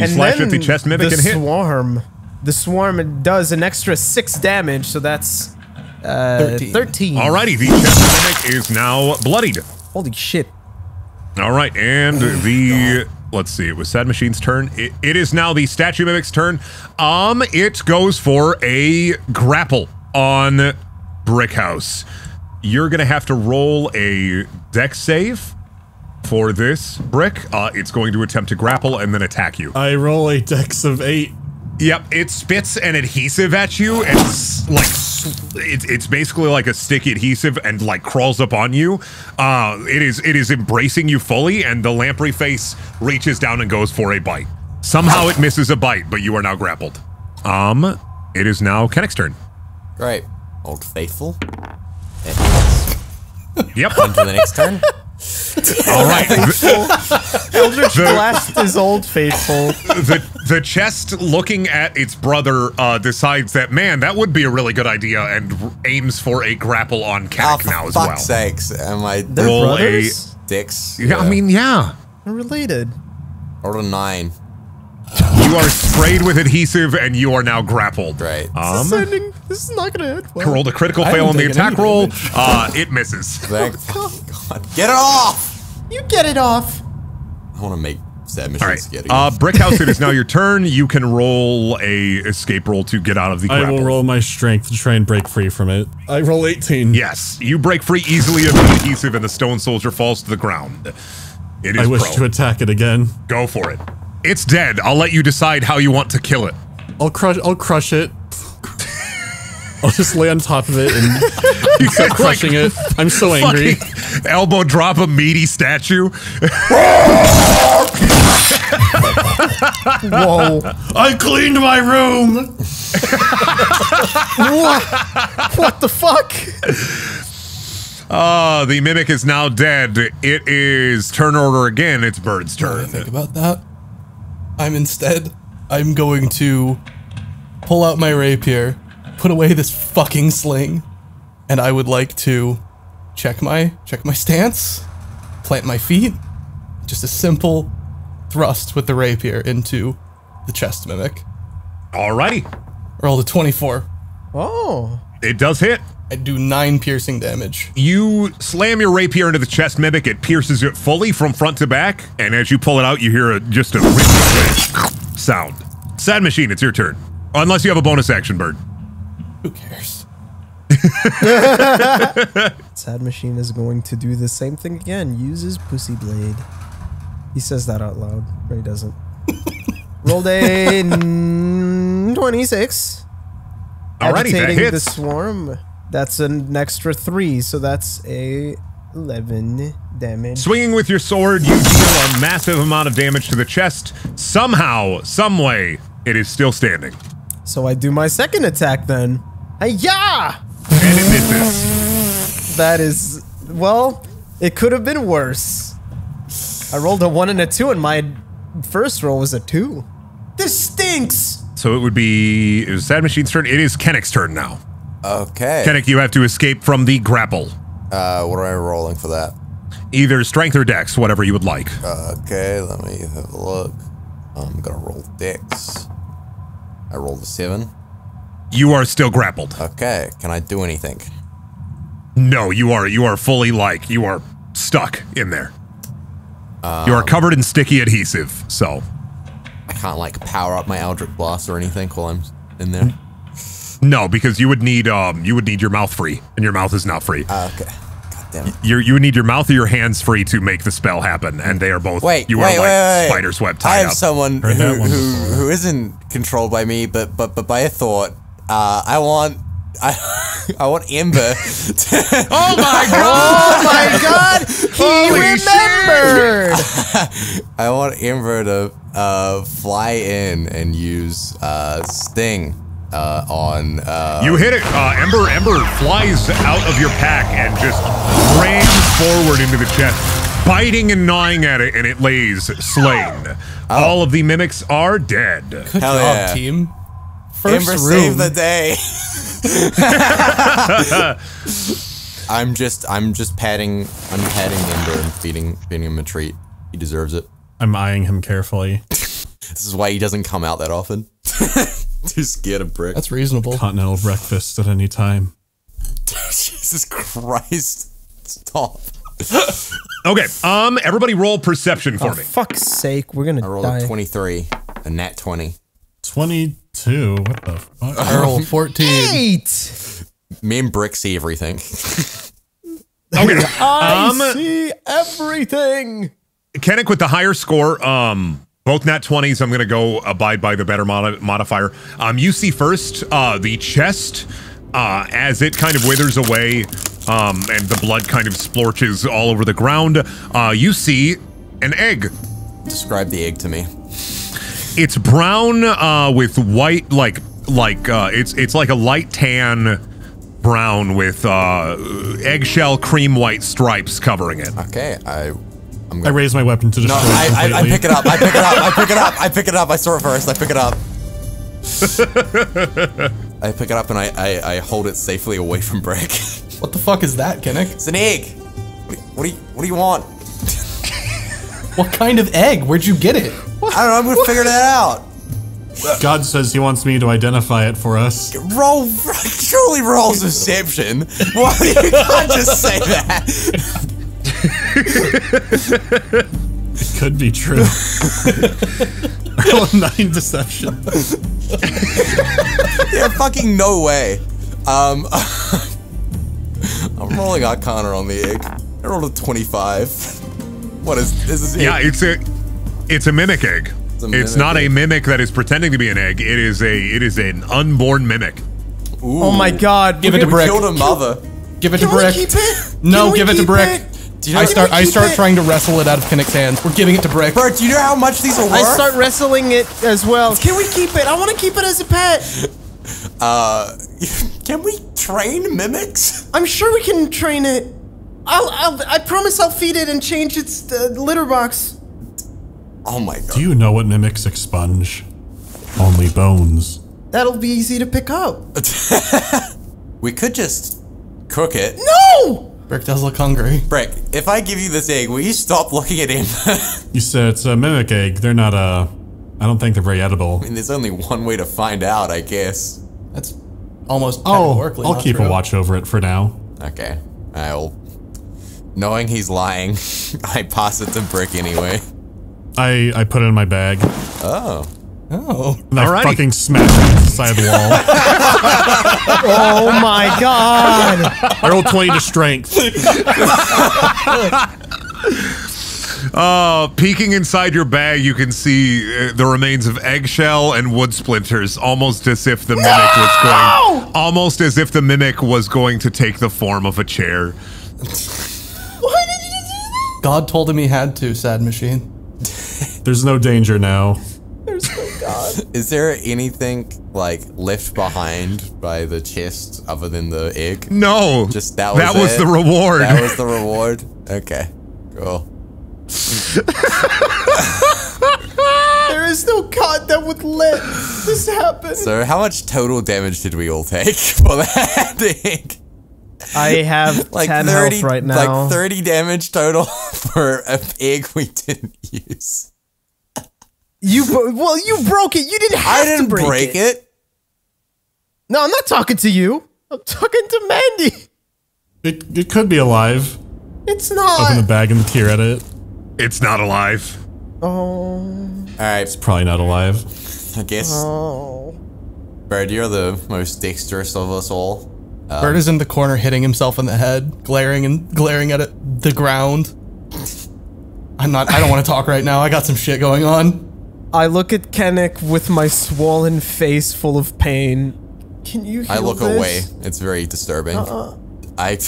and slash at the chest mimic the and hit. Swarm. The swarm does an extra six damage, so that's uh, thirteen. thirteen. Alrighty, the chest mimic is now bloodied. Holy shit. All right, and the, let's see, it was Sad Machine's turn. It, it is now the Statue Mimic's turn. Um, it goes for a grapple on Brickhouse. You're going to have to roll a dex save for this, Brick. Uh, it's going to attempt to grapple and then attack you. I roll a dex of eight. Yep, it spits an adhesive at you, and like it, it's basically like a sticky adhesive, and like crawls up on you. Uh, it is it is embracing you fully, and the lamprey face reaches down and goes for a bite. Somehow it misses a bite, but you are now grappled. Um, it is now Kennick's turn. Great, Old Faithful. Yep. On to the next turn. All right. Eldritch Blast is Old Faithful. The the chest, looking at its brother, uh, decides that, man, that would be a really good idea, and aims for a grapple on Kennick oh, now as well. For fuck's sakes, am I... They're roll brothers? A... Dicks. Yeah, yeah, I mean, yeah. They're related. Or a nine. You are sprayed with adhesive, and you are now grappled. Right. Um, this, is ending, this is not going to end well. Rolled a critical fail on the attack roll. Uh, it misses. Exactly. Oh, God. Get it off! You get it off! I want to make Sad Machine right. spaghetti. Uh, Brickhouse, it is now your turn. You can roll a escape roll to get out of the grapple. I will roll my strength to try and break free from it. I roll eighteen. Yes. You break free easily of the adhesive, and the stone soldier falls to the ground. It is I wish pro. to attack it again. Go for it. It's dead. I'll let you decide how you want to kill it. I'll crush. I'll crush it. I'll just lay on top of it and start like, crushing it. I'm so angry. Elbow drop a meaty statue. Whoa! I cleaned my room. What? What the fuck? Ah, uh, the mimic is now dead. It is turn order again. It's Bird's turn. Think about that. I'm instead, I'm going to pull out my rapier, put away this fucking sling, and I would like to check my, check my stance, plant my feet, just a simple thrust with the rapier into the chest mimic. Alrighty. Roll the twenty-four. Oh. It does hit. I do nine piercing damage. You slam your rapier into the chest mimic. It pierces it fully from front to back. And as you pull it out, you hear a, just a sound. Sad Machine, it's your turn. Unless you have a bonus action, Bird. Who cares? Sad Machine is going to do the same thing again. Uses Pussy Blade. He says that out loud, but he doesn't. Rolled a twenty-six. Alrighty, that hits. The swarm. That's an extra three, so that's a eleven damage. Swinging with your sword, you deal a massive amount of damage to the chest. Somehow, some way, it is still standing. So I do my second attack then. Hi-ya! And it misses. That is, well, it could have been worse. I rolled a one and a two, and my first roll was a two. This stinks! So it would be, it was Sad Machine's turn. It is Kennick's turn now. Okay. Kennick, you have to escape from the grapple. Uh, what am I rolling for that? Either strength or dex, whatever you would like. Uh, okay, let me have a look. I'm gonna roll dex. I rolled a seven. You are still grappled. Okay, can I do anything? No, you are, you are fully like, you are stuck in there. Um, you are covered in sticky adhesive, so. I can't like power up my Eldritch Blast or anything while I'm in there? No, because you would need um you would need your mouth free, and your mouth is not free. Uh, okay. God damn it. You you would need your mouth or your hands free to make the spell happen, and they are both wait, you wait, are wait, like wait, spider's web tied up. I have up. someone who, who who isn't controlled by me but but but by a thought. Uh I want I I want Ember. to oh my god! Oh my god! He Holy remembered! Shit. I want Ember to uh fly in and use uh Sting. Uh, on uh, you hit it. Uh, Ember, Ember flies out of your pack and just rams forward into the chest, biting and gnawing at it, and it lays slain. Oh. All of the mimics are dead. Good Hell job, yeah. team. First Ember saved the day. I'm just, I'm just patting, I'm patting Ember and feeding, feeding him a treat. He deserves it. I'm eyeing him carefully. This is why he doesn't come out that often. Too scared of brick. That's reasonable. Continental breakfast at any time. Jesus Christ. Stop. Okay, um, everybody roll perception for oh, me. fuck's sake, we're gonna I rolled die. a twenty-three, a nat twenty. twenty-two, what the fuck? I rolled fourteen. Eight! Me and Brick see everything. Okay. I um, see everything! Kennick with the higher score, um... both nat twenties, I'm going to go abide by the better mod modifier. Um, you see first uh, the chest uh, as it kind of withers away um, and the blood kind of splorches all over the ground. Uh, you see an egg. Describe the egg to me. It's brown uh, with white, like, like uh, it's, it's like a light tan brown with uh, eggshell cream white stripes covering it. Okay, I... I raise my weapon to destroy no, I, it I, I pick it up, I pick it up, I pick it up, I pick it up, I saw it first, I pick it up. I pick it up and I, I, I hold it safely away from Brick. What the fuck is that, Kennick? It's an egg! What do you, what do you, what do you want? What kind of egg? Where'd you get it? What? I don't know, I'm gonna what? figure that out. God says he wants me to identify it for us. Roll, surely rolls deception. Why you can't just say that? It could be true. nine deception. Yeah, fucking no way. Um, I'm rolling Arcana on the egg. I rolled a twenty-five. What is this? Is it? Yeah, it's a, it's a mimic egg. It's, a mimic it's not egg. a mimic that is pretending to be an egg. It is a, it is an unborn mimic. Ooh. Oh my god! Give we, it to Brick. Killed a mother. Give it to Brick. No, give it to Brick. You know I start I start it? trying to wrestle it out of Kinnick's hands. We're giving it to Brick. Bert, do you know how much these are worth? I start wrestling it as well. Can we keep it? I want to keep it as a pet. Uh, can we train mimics? I'm sure we can train it. I'll, I'll I promise I'll feed it and change its uh, litter box. Oh my god. Do you know what mimics expunge? Only bones. That'll be easy to pick up. We could just cook it. No! Brick does look hungry. Brick, if I give you this egg, will you stop looking at him? You said it's a mimic egg. They're not, uh, I don't think they're very edible. I mean, there's only one way to find out, I guess. That's almost categorically. Oh, I'll keep true. a watch over it for now. Okay. I'll. Knowing he's lying, I posits a brick anyway. I I put it in my bag. Oh. Oh. And I Alrighty. fucking smashed it into the side of the wall. Oh my god. I rolled twenty to strength. Uh, peeking inside your bag, you can see uh, the remains of eggshell and wood splinters, almost as if the no! mimic was going, almost as if the mimic was going to take the form of a chair. Why did you do that? God told him he had to. Sad machine. There's no danger now. There's no God. Is there anything like left behind by the chest other than the egg? No. Just that. Was that was it? the reward. That was the reward. Okay. Cool. There is no God that would let this happen. So how much total damage did we all take for that thing? I have like ten thirty, health right now. Like thirty damage total for an egg we didn't use. You well, you broke it. You didn't have I didn't to break, break it. it. No, I'm not talking to you. I'm talking to Mandy. It it could be alive. It's not. Open the bag and tear at it. It's not alive. Oh. All right. It's probably not alive. I guess. Oh. Bird, you're the most dexterous of us all. Um, Bird is in the corner hitting himself in the head, glaring and glaring at it, the ground. I'm not, I don't want to talk right now. I got some shit going on. I look at Kennick with my swollen face full of pain. Can you heal I look this? away. It's very disturbing. Uh-uh. I...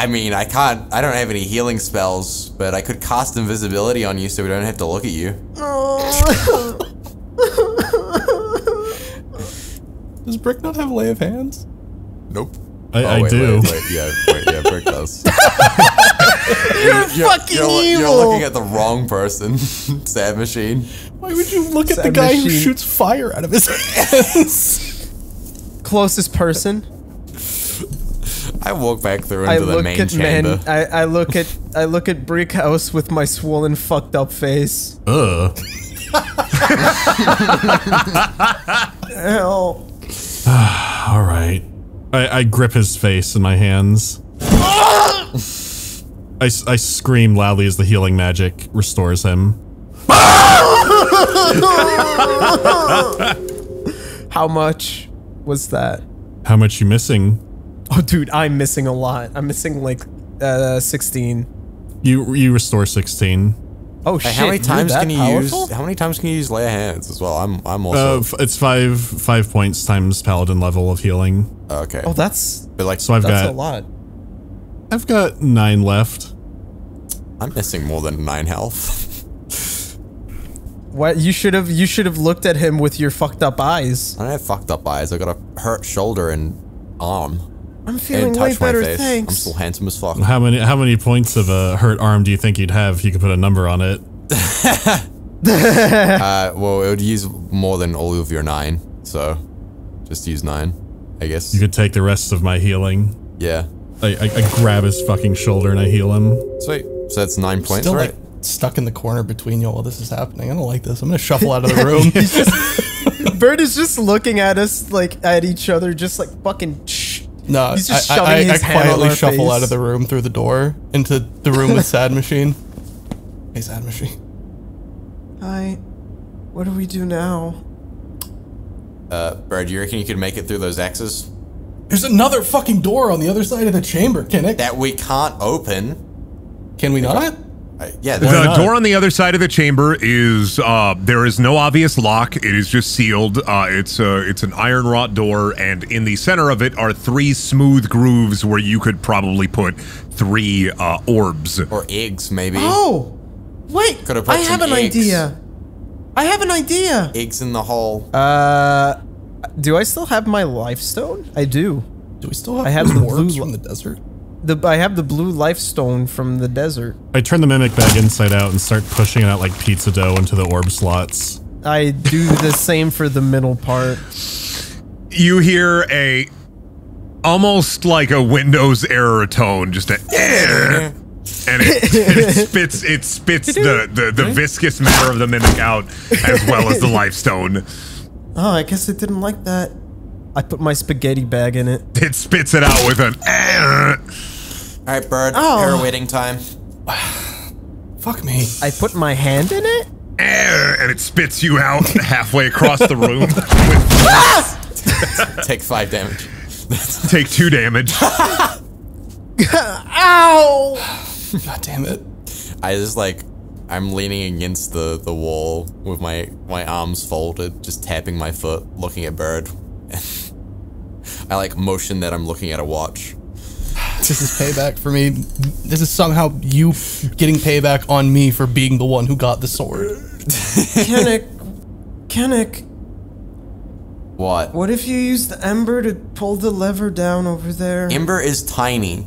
I mean, I can't, I don't have any healing spells, but I could cast invisibility on you so we don't have to look at you. Does Brick not have lay of hands? Nope. I, oh, I wait, do. Wait, wait, yeah, wait, yeah, Brick does. You're, you're fucking you're, evil! You're looking at the wrong person, Sad Machine. Why would you look Sad at the guy machine. who shoots fire out of his hands? Closest person? I walk back through into I look the main at chamber. Man, I, I look at I look at Brick House with my swollen, fucked up face. Ugh. Help. All right. I, I grip his face in my hands. I, I scream loudly as the healing magic restores him. How much was that? How much you missing? Oh, dude, I'm missing a lot. I'm missing like uh, sixteen. You you restore sixteen. Oh shit! How many times can you use? How many times can you use lay of hands as well? I'm I'm also. Uh, it's five five points times paladin level of healing. Okay. Oh, that's. But like, so I've that's got a lot. I've got nine left. I'm missing more than nine health. What you should have you should have looked at him with your fucked up eyes. I don't have fucked up eyes. I got a hurt shoulder and arm. I'm feeling way better, thanks. I'm still handsome as fuck. How many how many points of a hurt arm do you think you'd have if you could put a number on it? uh, well, it would use more than all of your nine, so just use nine, I guess. You could take the rest of my healing. Yeah. I, I, I grab his fucking shoulder and I heal him. Sweet. So that's nine I'm points, still, right? Like, stuck in the corner between you all. This is happening. I don't like this. I'm gonna shuffle out of the room. just, Bird is just looking at us, like, at each other, just like fucking shh. No, He's just I, I, I, I quietly shuffle face. out of the room through the door into the room with Sad Machine. Hey, Sad Machine. Hi. What do we do now? Uh, Bird, you reckon you could make it through those axes? There's another fucking door on the other side of the chamber, Kinnick. That we can't open. Can we not? Uh, yeah, the door on the other side of the chamber is uh, there is no obvious lock. It is just sealed. Uh, it's uh, it's an iron wrought door, and in the center of it are three smooth grooves where you could probably put three uh, orbs or eggs, maybe. Oh, wait! Could have put I have an eggs. idea. I have an idea. Eggs in the hole. Uh, do I still have my life stone? I do. Do we still have? I have the orbs from the desert. The, I have the blue life stone from the desert. I turn the mimic bag inside out and start pushing it out like pizza dough into the orb slots. I do the same for the middle part. You hear a almost like a Windows error tone, just a err, and it, it spits it spits the, the, the viscous matter of the mimic out as well as the life stone. Oh, I guess it didn't like that. I put my spaghetti bag in it. It spits it out with an All right, bird. Oh. Error waiting time. Fuck me. I put my hand in it? And it spits you out halfway across the room. with Take five damage. Take two damage. Ow! God damn it. I just like, I'm leaning against the, the wall with my, my arms folded, just tapping my foot, looking at Bird. I like motion that I'm looking at a watch. This is payback for me. This is somehow you getting payback on me for being the one who got the sword. Kennick. Kennick. What? What if you use the ember to pull the lever down over there? Ember is tiny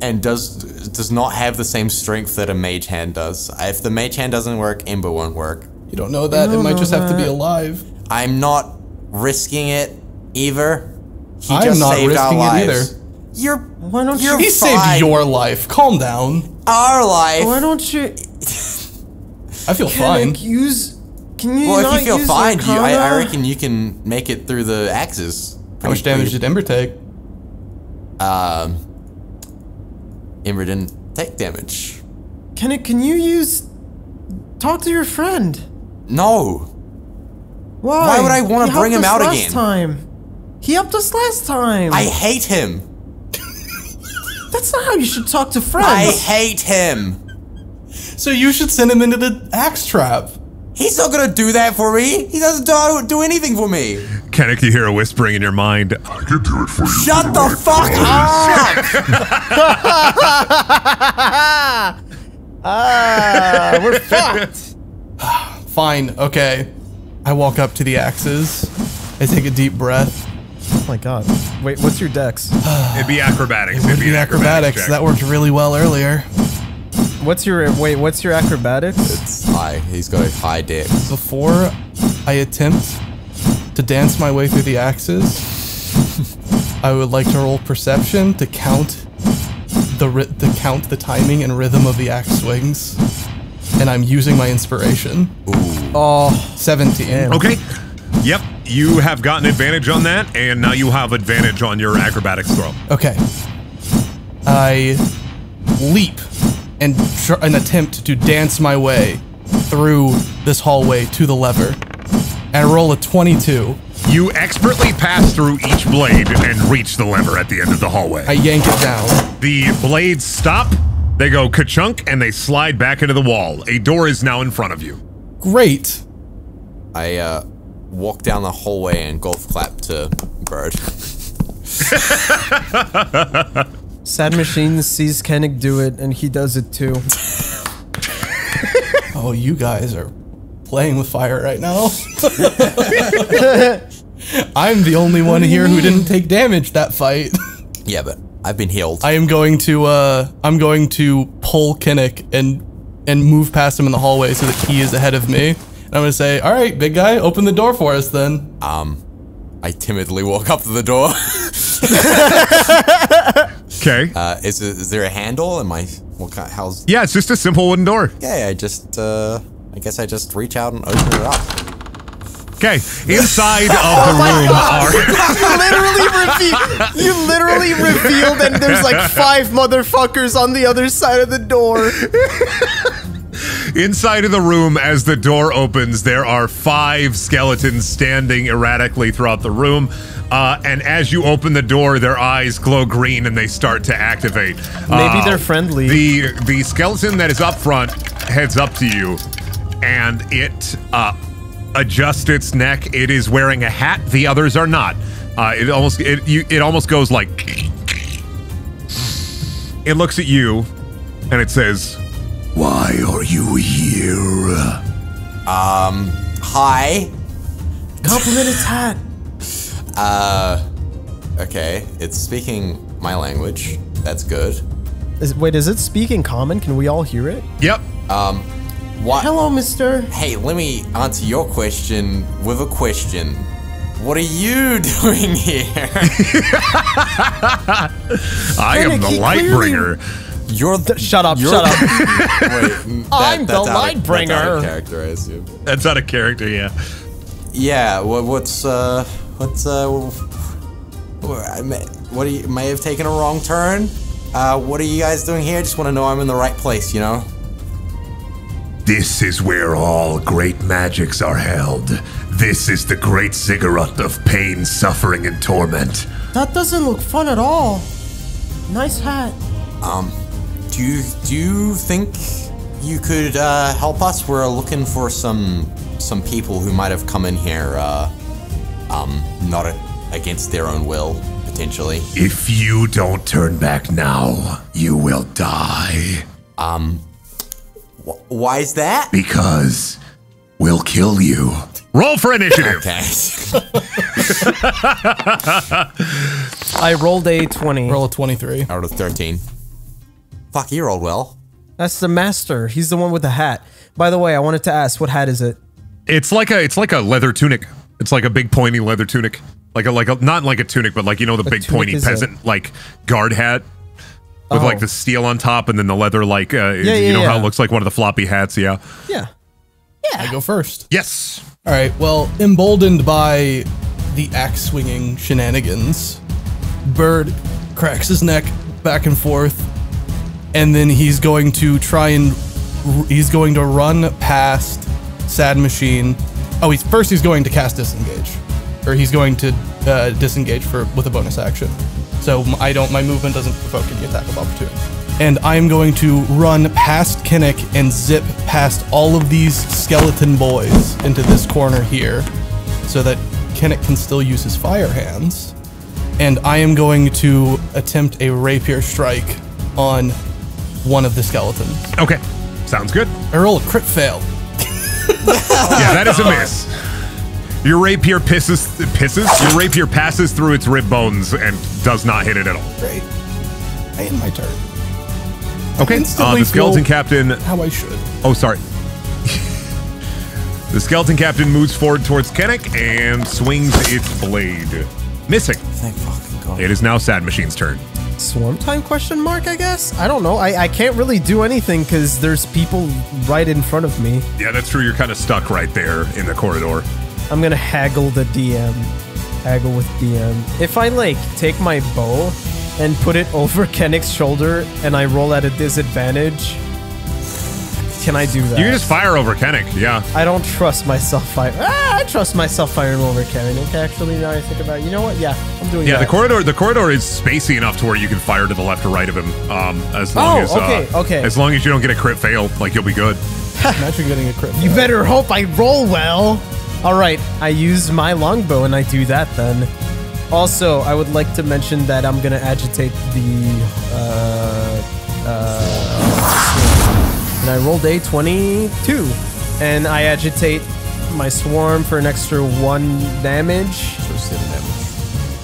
and does does not have the same strength that a mage hand does. If the mage hand doesn't work, ember won't work. You don't know that. Don't it might just that. have to be alive. I'm not risking it either. He I'm just not saved risking our lives. It either. You're why don't you're you? He fine. saved your life. Calm down. Our life. Why don't you? I feel can fine. Use, can you? Well, not if you feel fine, you, I, I reckon you can make it through the axes. How much damage did Ember take? Um. Ember didn't take damage. Can it? Can you use? Talk to your friend. No. Why? Why would I want to bring him out again? Last time. He helped us last time. I hate him. That's not how you should talk to friends. I hate him. So you should send him into the axe trap. He's not gonna do that for me. He doesn't do, do anything for me. Kennick, you hear a whispering in your mind. I can do it for you. Shut for the right fuck up! Ah, we're fucked. Fine. Okay. I walk up to the axes. I take a deep breath. Oh my god. Wait, what's your dex? It'd be acrobatics. It'd, It'd be, be acrobatics. acrobatics. That worked really well earlier. What's your, wait, what's your acrobatics? It's high. He's got a high dex. Before I attempt to dance my way through the axes, I would like to roll perception to count the, ri to count the timing and rhythm of the axe swings. And I'm using my inspiration. Ooh. Oh. seventeen. Okay. Yep. You have gotten advantage on that, and now you have advantage on your acrobatics throw. Okay. I leap and tr an attempt to dance my way through this hallway to the lever, and roll a twenty-two. You expertly pass through each blade and reach the lever at the end of the hallway. I yank it down. The blades stop, they go ka-chunk, and they slide back into the wall. A door is now in front of you. Great. I, uh... walk down the hallway and golf clap to Bird. Sad Machine sees Kennick do it, and he does it too. Oh, you guys are playing with fire right now. I'm the only one here who didn't take damage that fight. Yeah, but I've been healed. I am going to, uh, I'm going to pull Kennick and, and move past him in the hallway so that he is ahead of me. I'm gonna say, all right, big guy, open the door for us then. Um, I timidly walk up to the door. Okay. uh, is, is there a handle? Am I, what kind, how's? Yeah, it's just a simple wooden door. Yeah, I just, uh, I guess I just reach out and open it up. Okay, inside of the oh room are... you, literally reveal, you literally revealed and there's like five motherfuckers on the other side of the door. Inside of the room, as the door opens, there are five skeletons standing erratically throughout the room. Uh, and as you open the door, their eyes glow green and they start to activate. Maybe uh, they're friendly. The, the skeleton that is up front heads up to you and it uh, adjusts its neck. It is wearing a hat. The others are not. Uh, it, almost, it, you, it almost goes like... It looks at you and it says... Why are you here? Um, hi. Compliment its hat. Uh, okay. It's speaking my language. That's good. Is, wait, is it speaking common? Can we all hear it? Yep. Um, what? Hello, mister. Hey, let me answer your question with a question. What are you doing here? I am the light bringer. You're the, shut up! You're shut up! Wait, that, I'm the Lightbringer. That's out of character, I assume. That's out of character, yeah. Yeah. What, what's uh? What's uh? I may, what do you, may have taken a wrong turn. Uh, what are you guys doing here? Just want to know I'm in the right place, you know? This is where all great magics are held. This is the great ziggurat of pain, suffering, and torment. That doesn't look fun at all. Nice hat. Um, do you, do you think you could uh, help us? We're looking for some some people who might have come in here, uh, um, not a, against their own will, potentially. If you don't turn back now, you will die. Um... Why is that? Because we'll kill you. Roll for initiative. Okay. I rolled a twenty. Roll a twenty-three. Out of thirteen. Fuck, you rolled well. That's the master. He's the one with the hat. By the way, I wanted to ask, what hat is it? It's like a, it's like a leather tunic. It's like a big pointy leather tunic. Like a, like a, not like a tunic, but like, you know, the a big pointy peasant, a... like guard hat. With, oh. like, the steel on top and then the leather, like, uh, yeah, yeah, you know yeah. how it looks like one of the floppy hats, yeah. Yeah. Yeah. I go first. Yes. All right, well, emboldened by the axe-swinging shenanigans, Bird cracks his neck back and forth, and then he's going to try and... He's going to run past Sad Machine. Oh, he's first he's going to cast Disengage. Or he's going to uh, disengage for with a bonus action. So I don't, my movement doesn't provoke any attack of opportunity. And I'm going to run past Kinnick and zip past all of these skeleton boys into this corner here so that Kinnick can still use his fire hands. And I am going to attempt a rapier strike on one of the skeletons. Okay, sounds good. I roll a crit fail. Yeah, that is a miss. Your rapier pisses, pisses? Your rapier passes through its rib bones and does not hit it at all. Great. I end my turn. Okay, uh, the skeleton captain... How I should. Oh, sorry. The skeleton captain moves forward towards Kinnick and swings its blade. Missing. Thank fucking God. It is now Sad Machine's turn. Swarm time question mark, I guess? I don't know. I, I can't really do anything because there's people right in front of me. Yeah, that's true. You're kind of stuck right there in the corridor. I'm gonna haggle the D M. Haggle with D M. If I, like, take my bow and put it over Kinnick's shoulder and I roll at a disadvantage, can I do that? You can just fire over Kinnick, yeah. I don't trust myself fire. Ah, I trust myself firing over Kinnick, actually, now I think about it. You know what? Yeah, I'm doing yeah, that. Yeah, the corridor the corridor is spacey enough to where you can fire to the left or right of him. Um, as long oh, as, okay, uh, okay. As long as you don't get a crit fail, like, you'll be good. Imagine getting a crit fail. You better hope I roll well. Alright, I use my longbow and I do that then. Also, I would like to mention that I'm going to agitate the... Uh, uh, and I rolled a twenty-two. And I agitate my swarm for an extra one damage. So seven damage.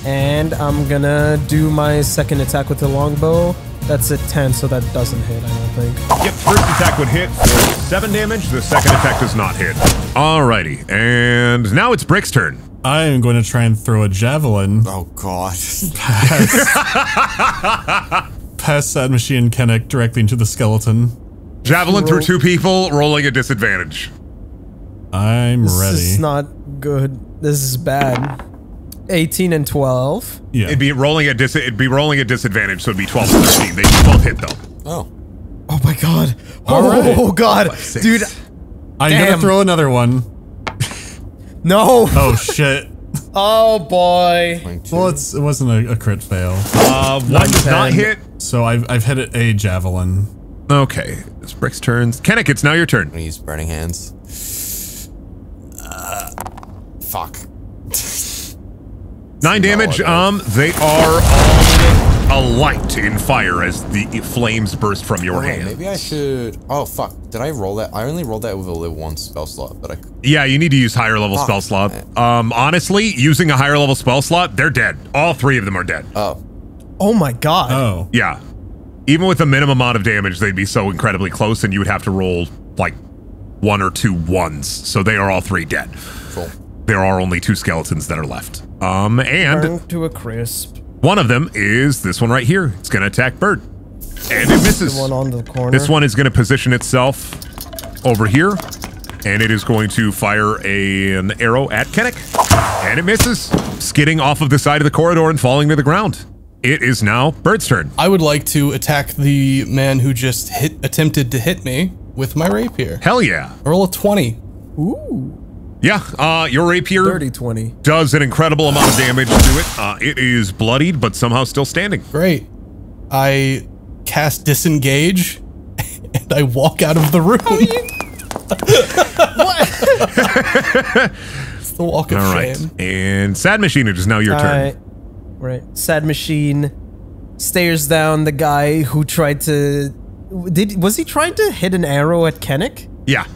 And I'm going to do my second attack with the longbow. That's a ten, so that doesn't hit, I don't think. Yep, first attack would hit for seven damage. The second attack does not hit. Alrighty, and now it's Brick's turn. I am going to try and throw a javelin. Oh, God. Pass, pass Sad Machine Kinnick directly into the skeleton. Javelin Roll. Through two people, rolling a disadvantage. I'm this ready. This is not good. This is bad. eighteen and twelve. Yeah. It'd be rolling a dis it'd be rolling a disadvantage, so it'd be twelve and thirteen. They both hit though. Oh. Oh my god. All oh, right. oh god. Five, dude. I'm Damn. gonna throw another one. No. Oh shit. Oh boy. twenty-two. Well it's it wasn't a, a crit fail. Uh one does not hit. So I've I've hit it a javelin. Okay. It's Brick's turns. Kinnick, it's now your turn. I'm gonna use burning hands. Uh fuck. Nine damage. Um, they are all alight in fire as the flames burst from your hand. Maybe I should. Oh fuck! Did I roll that? I only rolled that with a level one spell slot, but I. Yeah, you need to use higher level fuck. spell slot. Um, honestly, using a higher level spell slot, they're dead. All three of them are dead. Oh. Oh my god. Oh. Yeah. Even with the minimum amount of damage, they'd be so incredibly close, and you would have to roll like one or two ones. So they are all three dead. Cool. There are only two skeletons that are left. Um, and Burn to a crisp. One of them is this one right here. It's gonna attack Bird, and it misses. The one on the corner. This one is gonna position itself over here and it is going to fire a, an arrow at Kennick, and it misses, skidding off of the side of the corridor and falling to the ground. It is now Bird's turn. I would like to attack the man who just hit, attempted to hit me with my rapier. Hell yeah. Roll a twenty. Ooh. Yeah, uh, your rapier thirty, twenty. Does an incredible amount of damage to it. Uh, it is bloodied, but somehow still standing. Great. I cast disengage, and I walk out of the room. How are you? What? It's the walk of All shame. Right. And Sad Machine, it is now your All turn. Right. Right. Sad Machine stares down the guy who tried to... Did Was he trying to hit an arrow at Kennick? Yeah.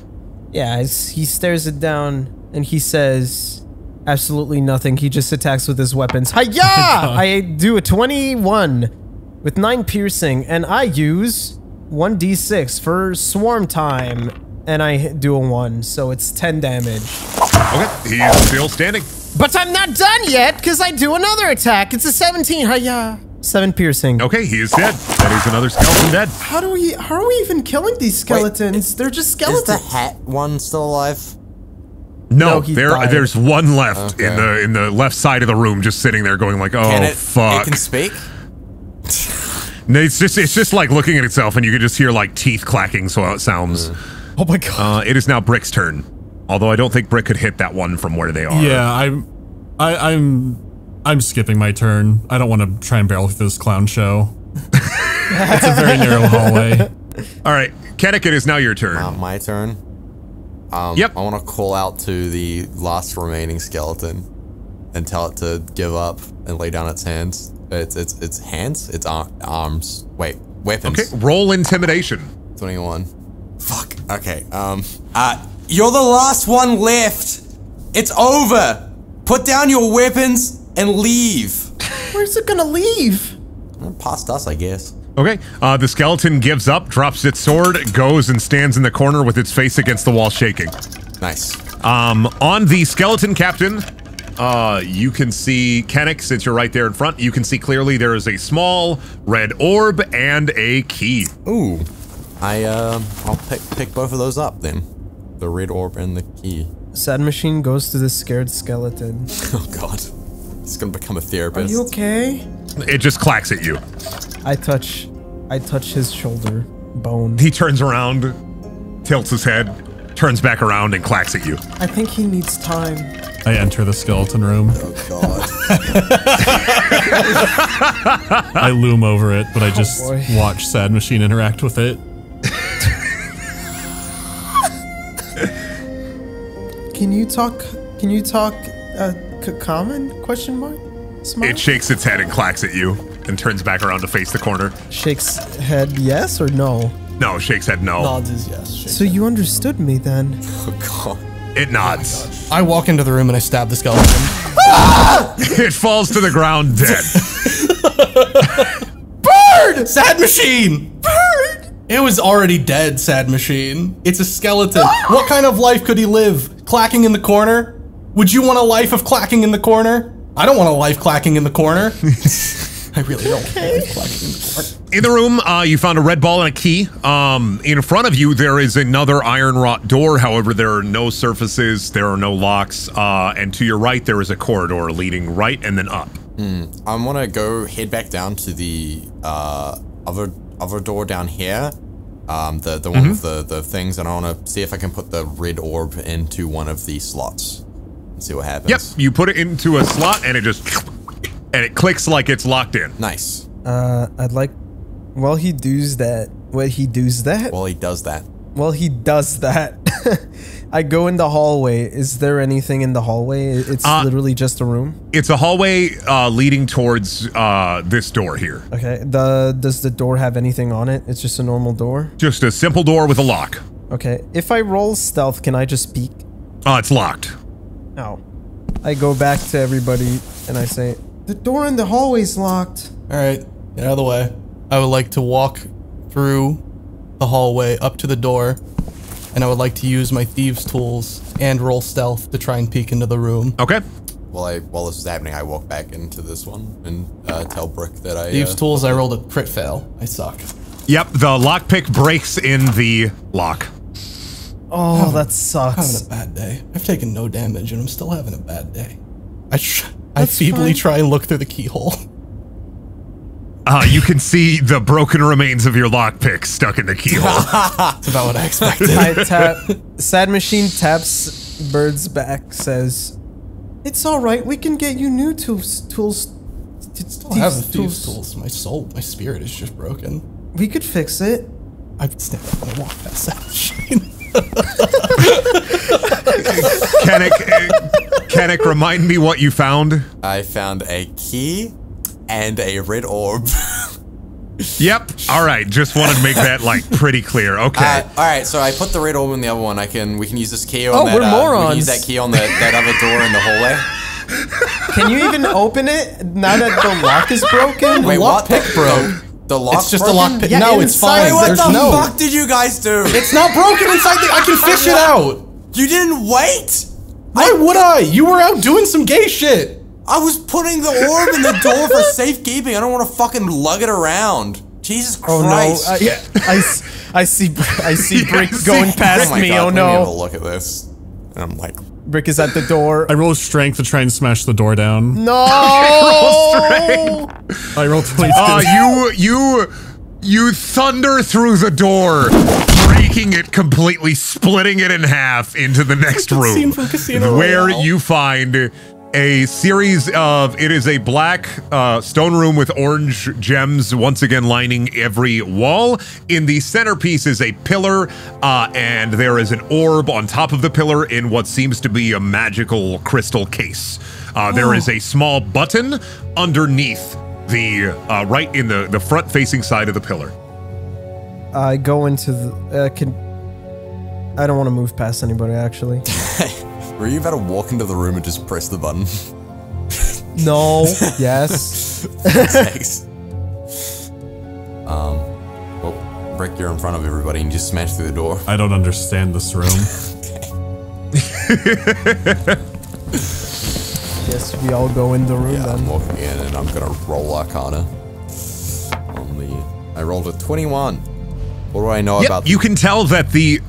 Yeah, he stares it down, and he says absolutely nothing. He just attacks with his weapons. Hi-ya! I do a twenty-one with nine piercing, and I use one d six for swarm time, and I do a one, so it's ten damage. Okay, he is still standing. But I'm not done yet, because I do another attack. It's a seventeen. Hi-ya! seven piercing. Okay, he is dead. That is another skeleton dead. How do we, how are we even killing these skeletons? Wait, they're just skeletons. Is the hat one still alive? No, no there, there's one left okay. in the in the left side of the room, just sitting there, going like, oh can it, fuck. It can speak. No, it's just it's just like looking at itself, and you can just hear like teeth clacking, so it sounds. Mm. Oh my god! Uh, it is now Brick's turn. Although I don't think Brick could hit that one from where they are. Yeah, I'm, I, I'm. I'm skipping my turn. I don't want to try and barrel through this clown show. It's a very narrow hallway. All right, Kennick, it is now your turn. Uh, my turn? Um, yep. I want to call out to the last remaining skeleton and tell it to give up and lay down its hands. It's it's it's hands? It's ar arms. Wait, weapons. Okay, roll intimidation. twenty-one. Fuck. Okay. Um. Uh, you're the last one left. It's over. Put down your weapons. And leave. Where's it gonna leave? Past us, I guess. Okay, uh, the skeleton gives up, drops its sword, goes and stands in the corner with its face against the wall shaking. Nice. Um, on the skeleton captain, uh, you can see, Kennick, since you're right there in front, you can see clearly there is a small red orb and a key. Ooh, I, uh, I'll pick, pick both of those up then. The red orb and the key. Sad Machine goes to the scared skeleton. Oh god. It's gonna become a therapist. Are you okay? It just clacks at you. I touch, I touch his shoulder bone. He turns around, tilts his head, turns back around and clacks at you. I think he needs time. I enter the skeleton room. Oh god. I loom over it, but I just oh watch Sad Machine interact with it. Can you talk, can you talk, uh, common question mark? Smile? It shakes its head and clacks at you and turns back around to face the corner. Shakes head yes or no? No, shakes head no. Nods is yes. So head. You understood me then? Oh god. It nods. Oh I walk into the room and I stab the skeleton. Ah! It falls to the ground dead. Bird! Sad Machine! Bird! It was already dead, Sad Machine. It's a skeleton. What kind of life could he live? Clacking in the corner? Would you want a life of clacking in the corner? I don't want a life clacking in the corner. I really don't want a life clacking in the corner. In the room, uh, you found a red ball and a key. Um, in front of you, there is another iron wrought door. However, there are no surfaces. There are no locks. Uh, and to your right, there is a corridor leading right and then up. Mm, I want to go head back down to the uh, other other door down here. Um, the, the one mm-hmm. with the, the things. And I want to see if I can put the red orb into one of the slots. See what happens. Yep, you put it into a slot and it just and it clicks like it's locked in. Nice. Uh, I'd like while he does that. Well, he does that. Well, he does that. Well, he does that. I go in the hallway. Is there anything in the hallway? It's uh, literally just a room. It's a hallway uh, leading towards uh, this door here. Okay. The does the door have anything on it? It's just a normal door. Just a simple door with a lock. Okay. If I roll stealth, can I just peek? Oh, uh, it's locked. No. I go back to everybody and I say, the door in the hallway's locked. All right, get out of the way. I would like to walk through the hallway up to the door, and I would like to use my thieves' tools and roll stealth to try and peek into the room. Okay. While I while this is happening, I walk back into this one and uh, tell Brick that I thieves' uh, tools. I rolled a crit fail. I suck. Yep, the lockpick breaks in the lock. Oh, having, that sucks. Having a bad day. I've taken no damage and I'm still having a bad day. I I feebly fine. try and look through the keyhole. Ah, uh, you can see the broken remains of your lockpick stuck in the keyhole. That's about what I expected. I tap. Sad Machine taps Bird's back, says, "It's all right. We can get you new tools. Tools. I still have the thieves' tools. My soul, my spirit is just broken. We could fix it." I stand up and I walk past Sad Machine. Kennick, Kennick, remind me what you found. I found a key and a red orb. Yep. All right. Just wanted to make that like pretty clear. Okay. Uh, all right. So I put the red orb in the other one. I can. We can use this key on oh, that. Oh, we're morons. Uh, we can use that key on the, that other door in the hallway. Can you even open it now that the lock is broken? Wait, the lock what? Pick broke. The lock It's just broken? a lock pick. Yeah, no, it's fine. Wait, what There's the no. fuck did you guys do? It's not broken inside the- I can fish it out. You didn't wait? Why I, would I? You were out doing some gay shit. I was putting the orb in the door for safekeeping. I don't want to fucking lug it around. Jesus Christ. Oh no. I, yeah. I, I see, I see yeah, Brick I see going past oh me. God, oh no. Let me have a look at this. And I'm like... Brick is at the door. I roll strength to try and smash the door down. No! I roll strength. I roll twenty. Uh, you, you, you thunder through the door, breaking it completely, splitting it in half into the next room, where you find a series of. It is a black uh, stone room with orange gems once again lining every wall. In the centerpiece is a pillar, uh, and there is an orb on top of the pillar in what seems to be a magical crystal case. Uh, there oh. is a small button underneath the uh, right in the the front facing side of the pillar. I go into the. Uh, can I don't want to move past anybody actually. Were you about to walk into the room and just press the button? No. Yes. Thanks. Um, well, Brick, you're in front of everybody and just smash through the door. I don't understand this room. Yes, we all go in the room yeah, then. I'm walking in and I'm gonna roll Arcana. On the, I rolled a twenty-one. What do I know yep, about this? You can tell that the...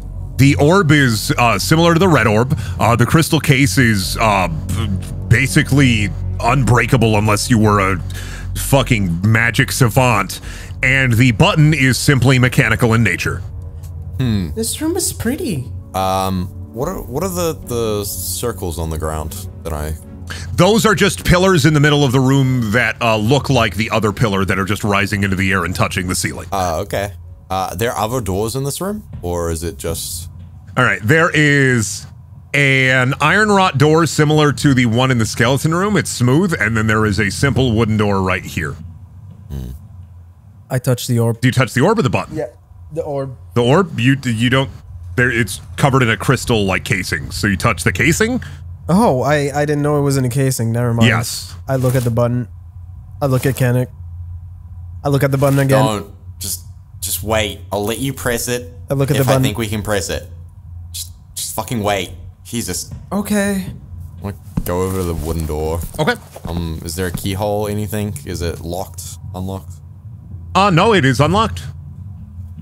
The orb is uh, similar to the red orb. Uh, the crystal case is uh, basically unbreakable unless you were a fucking magic savant. And the button is simply mechanical in nature. Hmm. This room is pretty. Um, what are what are the, the circles on the ground that I... Those are just pillars in the middle of the room that uh, look like the other pillar that are just rising into the air and touching the ceiling. Oh, uh, okay. Uh, there are other doors in this room, or is it just... All right, there is an iron wrought door similar to the one in the skeleton room. It's smooth, and then there is a simple wooden door right here. Hmm. I touch the orb. Do you touch the orb or the button? Yeah, the orb. The orb? You you don't... There, it's covered in a crystal-like casing, so you touch the casing? Oh, I, I didn't know it was in a casing. Never mind. Yes. I look at the button. I look at Kennick. I look at the button again. Don't. Just... Just wait. I'll let you press it. I look at the button. I think we can press it. Just, just fucking wait. Jesus. Okay. I'm gonna go over to the wooden door. Okay. Um, is there a keyhole? Anything? Is it locked? Unlocked? Uh, no, it is unlocked.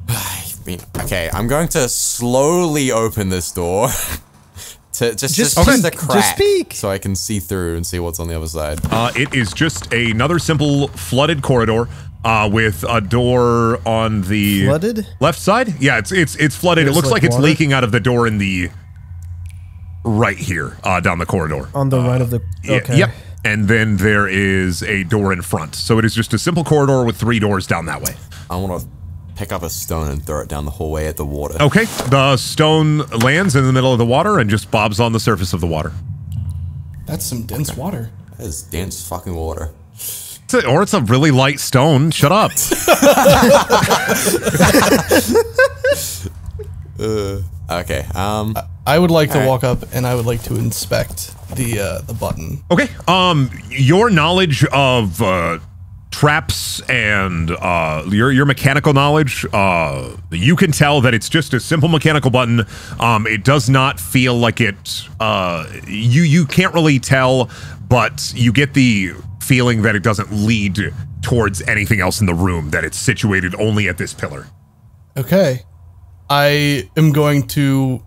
I mean, okay, I'm going to slowly open this door. to just just, just, open, just a crack, just so I can see through and see what's on the other side. Uh, it is just another simple flooded corridor. Uh, with a door on the flooded? left side. Yeah, it's it's it's flooded. There's it looks like, like it's leaking out of the door in the right here, uh, down the corridor. On the uh, right of the. Okay. Yep. And then there is a door in front. So it is just a simple corridor with three doors down that way. I want to pick up a stone and throw it down the hallway at the water. Okay. The stone lands in the middle of the water and just bobs on the surface of the water. That's some dense okay. water. That is dense fucking water. It's a, or it's a really light stone. Shut up. uh, okay. Um, I would like to right. walk up and I would like to inspect the uh, the button. Okay. Um, your knowledge of uh, traps and uh, your your mechanical knowledge, uh, you can tell that it's just a simple mechanical button. Um, it does not feel like it. Uh, you you can't really tell, but you get the feeling that it doesn't lead towards anything else in the room, that it's situated only at this pillar. Okay. I am going to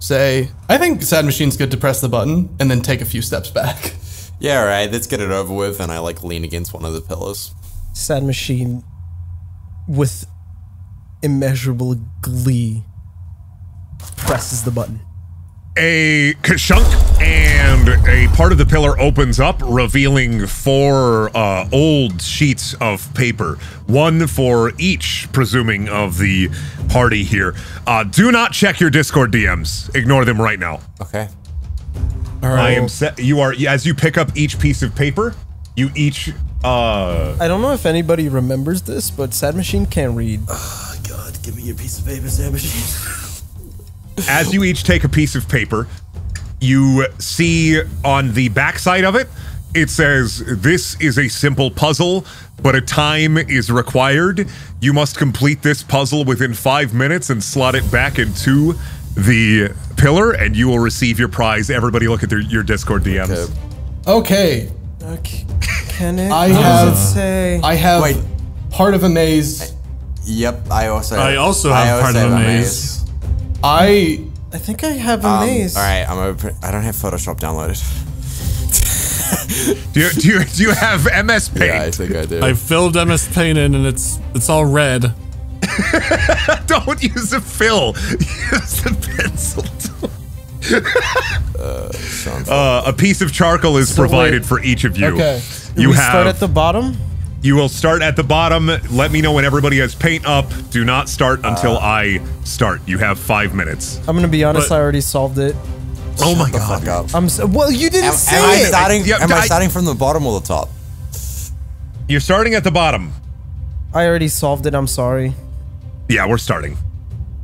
say, I think Sad Machine's good to press the button, and then take a few steps back. Yeah, alright, let's get it over with, and I, like, lean against one of the pillows. Sad Machine, with immeasurable glee, presses the button. A kashunk, and a part of the pillar opens up, revealing four uh, old sheets of paper. One for each, presuming, of the party here. Uh, do not check your Discord D Ms. Ignore them right now. Okay. All right. I am set. You are, as you pick up each piece of paper, you each, uh... I don't know if anybody remembers this, but Sad Machine can't read. Oh, God, give me your piece of paper, Sad Machine. As you each take a piece of paper, you see on the backside of it, it says, this is a simple puzzle, but a time is required. You must complete this puzzle within five minutes and slot it back into the pillar, and you will receive your prize. Everybody look at their, your Discord D Ms. Okay. Okay. Can it I have, say? I have Wait. part of a maze. I, yep, I also have, I also have I also part have of a maze. maze. I I think I have a um, maze. All right, I'm open. I don't have Photoshop downloaded. do you do you, do you have M S Paint? Yeah, I think I do. I filled M S Paint in, and it's it's all red. Don't use a fill. Use the pencil tool. uh, uh, a piece of charcoal is so provided wait. for each of you. Okay. Can you we have, start at the bottom. You will start at the bottom. Let me know when everybody has paint up. Do not start until uh, I start. You have five minutes. I'm gonna be honest. But, I already solved it. Oh my god! Fuck up. I'm so, well, you didn't am, say am it. I starting, yeah, am I, I starting from the bottom or the top? You're starting at the bottom. I already solved it. I'm sorry. Yeah, we're starting.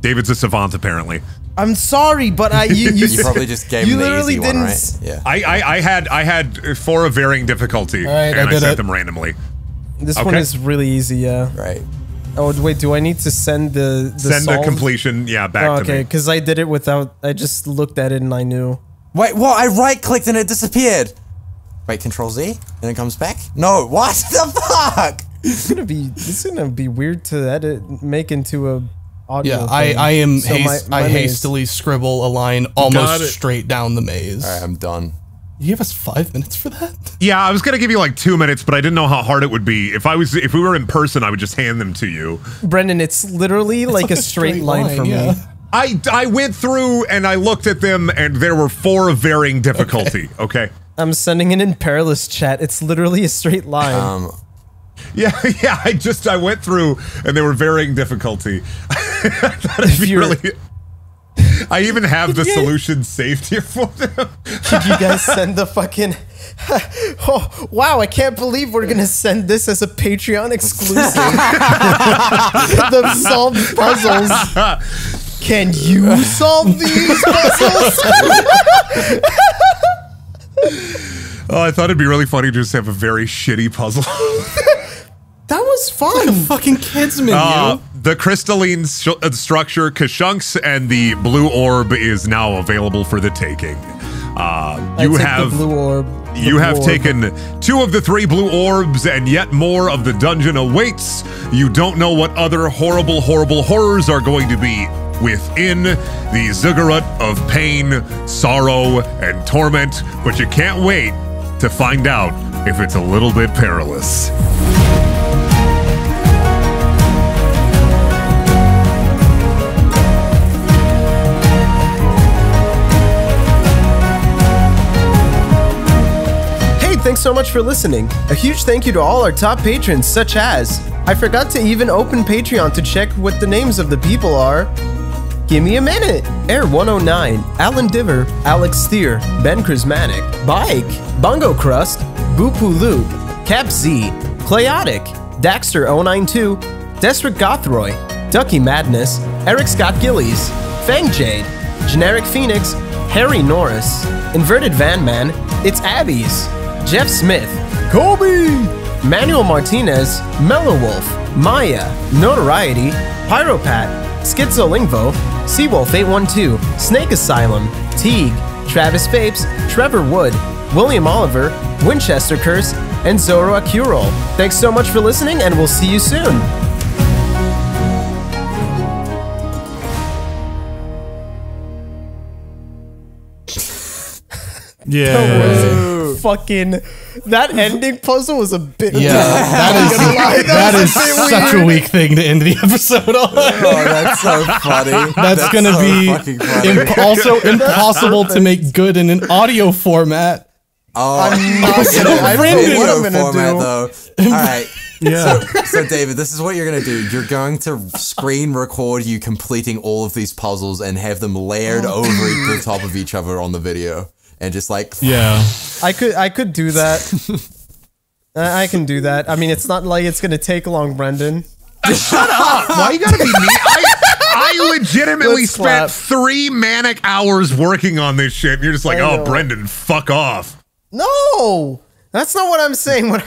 David's a savant, apparently. I'm sorry, but I you, you, you probably just gave you me the easy one, right? Yeah. I, I I had I had four of varying difficulty, right, and I, I set it. them randomly. This okay. one is really easy, yeah. Right. Oh, wait, do I need to send the, the Send solve? the completion, yeah, back oh, to okay, me. Okay, because I did it without, I just looked at it and I knew. Wait, what? I right-clicked and it disappeared. Wait, Control Z, and it comes back? No, what the fuck? It's gonna be, it's gonna be weird to edit, make into a audio Yeah, I, I am, so haste, my, my I maze. hastily scribble a line almost straight down the maze. All right, I'm done. You give us five minutes for that? Yeah, I was gonna give you like two minutes, but I didn't know how hard it would be. If I was, if we were in person, I would just hand them to you. Brendan, it's literally it's like, like a straight, straight line, line for yeah. me. I, I went through and I looked at them, and there were four of varying difficulty. Okay. okay. I'm sending it in perilous chat. It's literally a straight line. Um. Yeah, yeah. I just I went through, and they were varying difficulty. I thought it'd be really. I even have the solution saved here for them. Could you guys send the fucking... Oh, wow, I can't believe we're going to send this as a Patreon exclusive. The solved puzzles. Can you solve these puzzles? Oh, I thought it'd be really funny to just have a very shitty puzzle. That was fun. Like fucking kids menu. Uh, the crystalline uh, structure, Kashunks, and the blue orb is now available for the taking. Uh, you I take have the blue orb. The you blue have orb. taken two of the three blue orbs, and yet more of the dungeon awaits. You don't know what other horrible, horrible horrors are going to be within the Ziggurat of pain, sorrow, and torment. But you can't wait to find out if it's a little bit perilous. Thanks so much for listening. A huge thank you to all our top patrons, such as... I forgot to even open Patreon to check what the names of the people are. Gimme a Minute, Air one oh nine, Alan Diver, Alex Steer, Ben Chrismatic, Bike, Bongo Crust, Bupu Luke, Cap Z, Clayotic, Daxter zero nine two, Desric Gothroy, Ducky Madness, Eric Scott Gillies, Fang Jade, Generic Phoenix, Harry Norris, Inverted Van Man, It's Abby's, Jeff Smith, Kobe, Manuel Martinez, Mellow Wolf, Maya, Notoriety, Pyropat, Schizolingvo, Seawolf eight one two, Snake Asylum, Teague, Travis Fapes, Trevor Wood, William Oliver, Winchester Curse, and Zoro Akurol. Thanks so much for listening, and we'll see you soon. Yeah. Fucking that ending puzzle was a bit. Yeah, that is that, that is a such weird. a weak thing to end the episode on. Oh, that's so funny. That's, that's gonna so be imp also impossible to make good in an audio format. Oh, I'm not also gonna, video what I'm gonna format do. Though. All right. Yeah. So, so David, this is what you're going to do. You're going to screen record you completing all of these puzzles and have them layered oh. over the top of each other on the video. And just like, yeah, I could, I could do that. I can do that. I mean, it's not like it's going to take long, Brendan. Shut up. Why you got to be mean? I, I legitimately spent three manic hours working on this shit. And you're just like, oh, Brendan, fuck off. No, that's not what I'm saying. What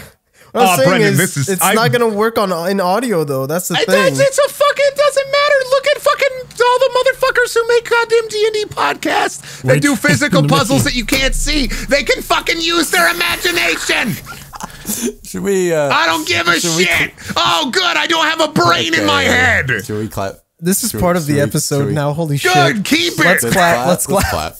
What I'm uh, saying Brendan, is, this is, it's I'm, not going to work on in audio though. That's the I, thing. It's, it's a fucking doesn't matter. Look at fucking all the motherfuckers who make goddamn D and D podcasts that do physical puzzles that you can't see. They can fucking use their imagination. Should we? Uh, I don't give a shit. Oh, good. I don't have a brain okay. in my head. Should we clap? This is should, part of the we, episode now. Holy good, shit! Good, keep it. Let's, let's clap. Let's clap. Let's clap.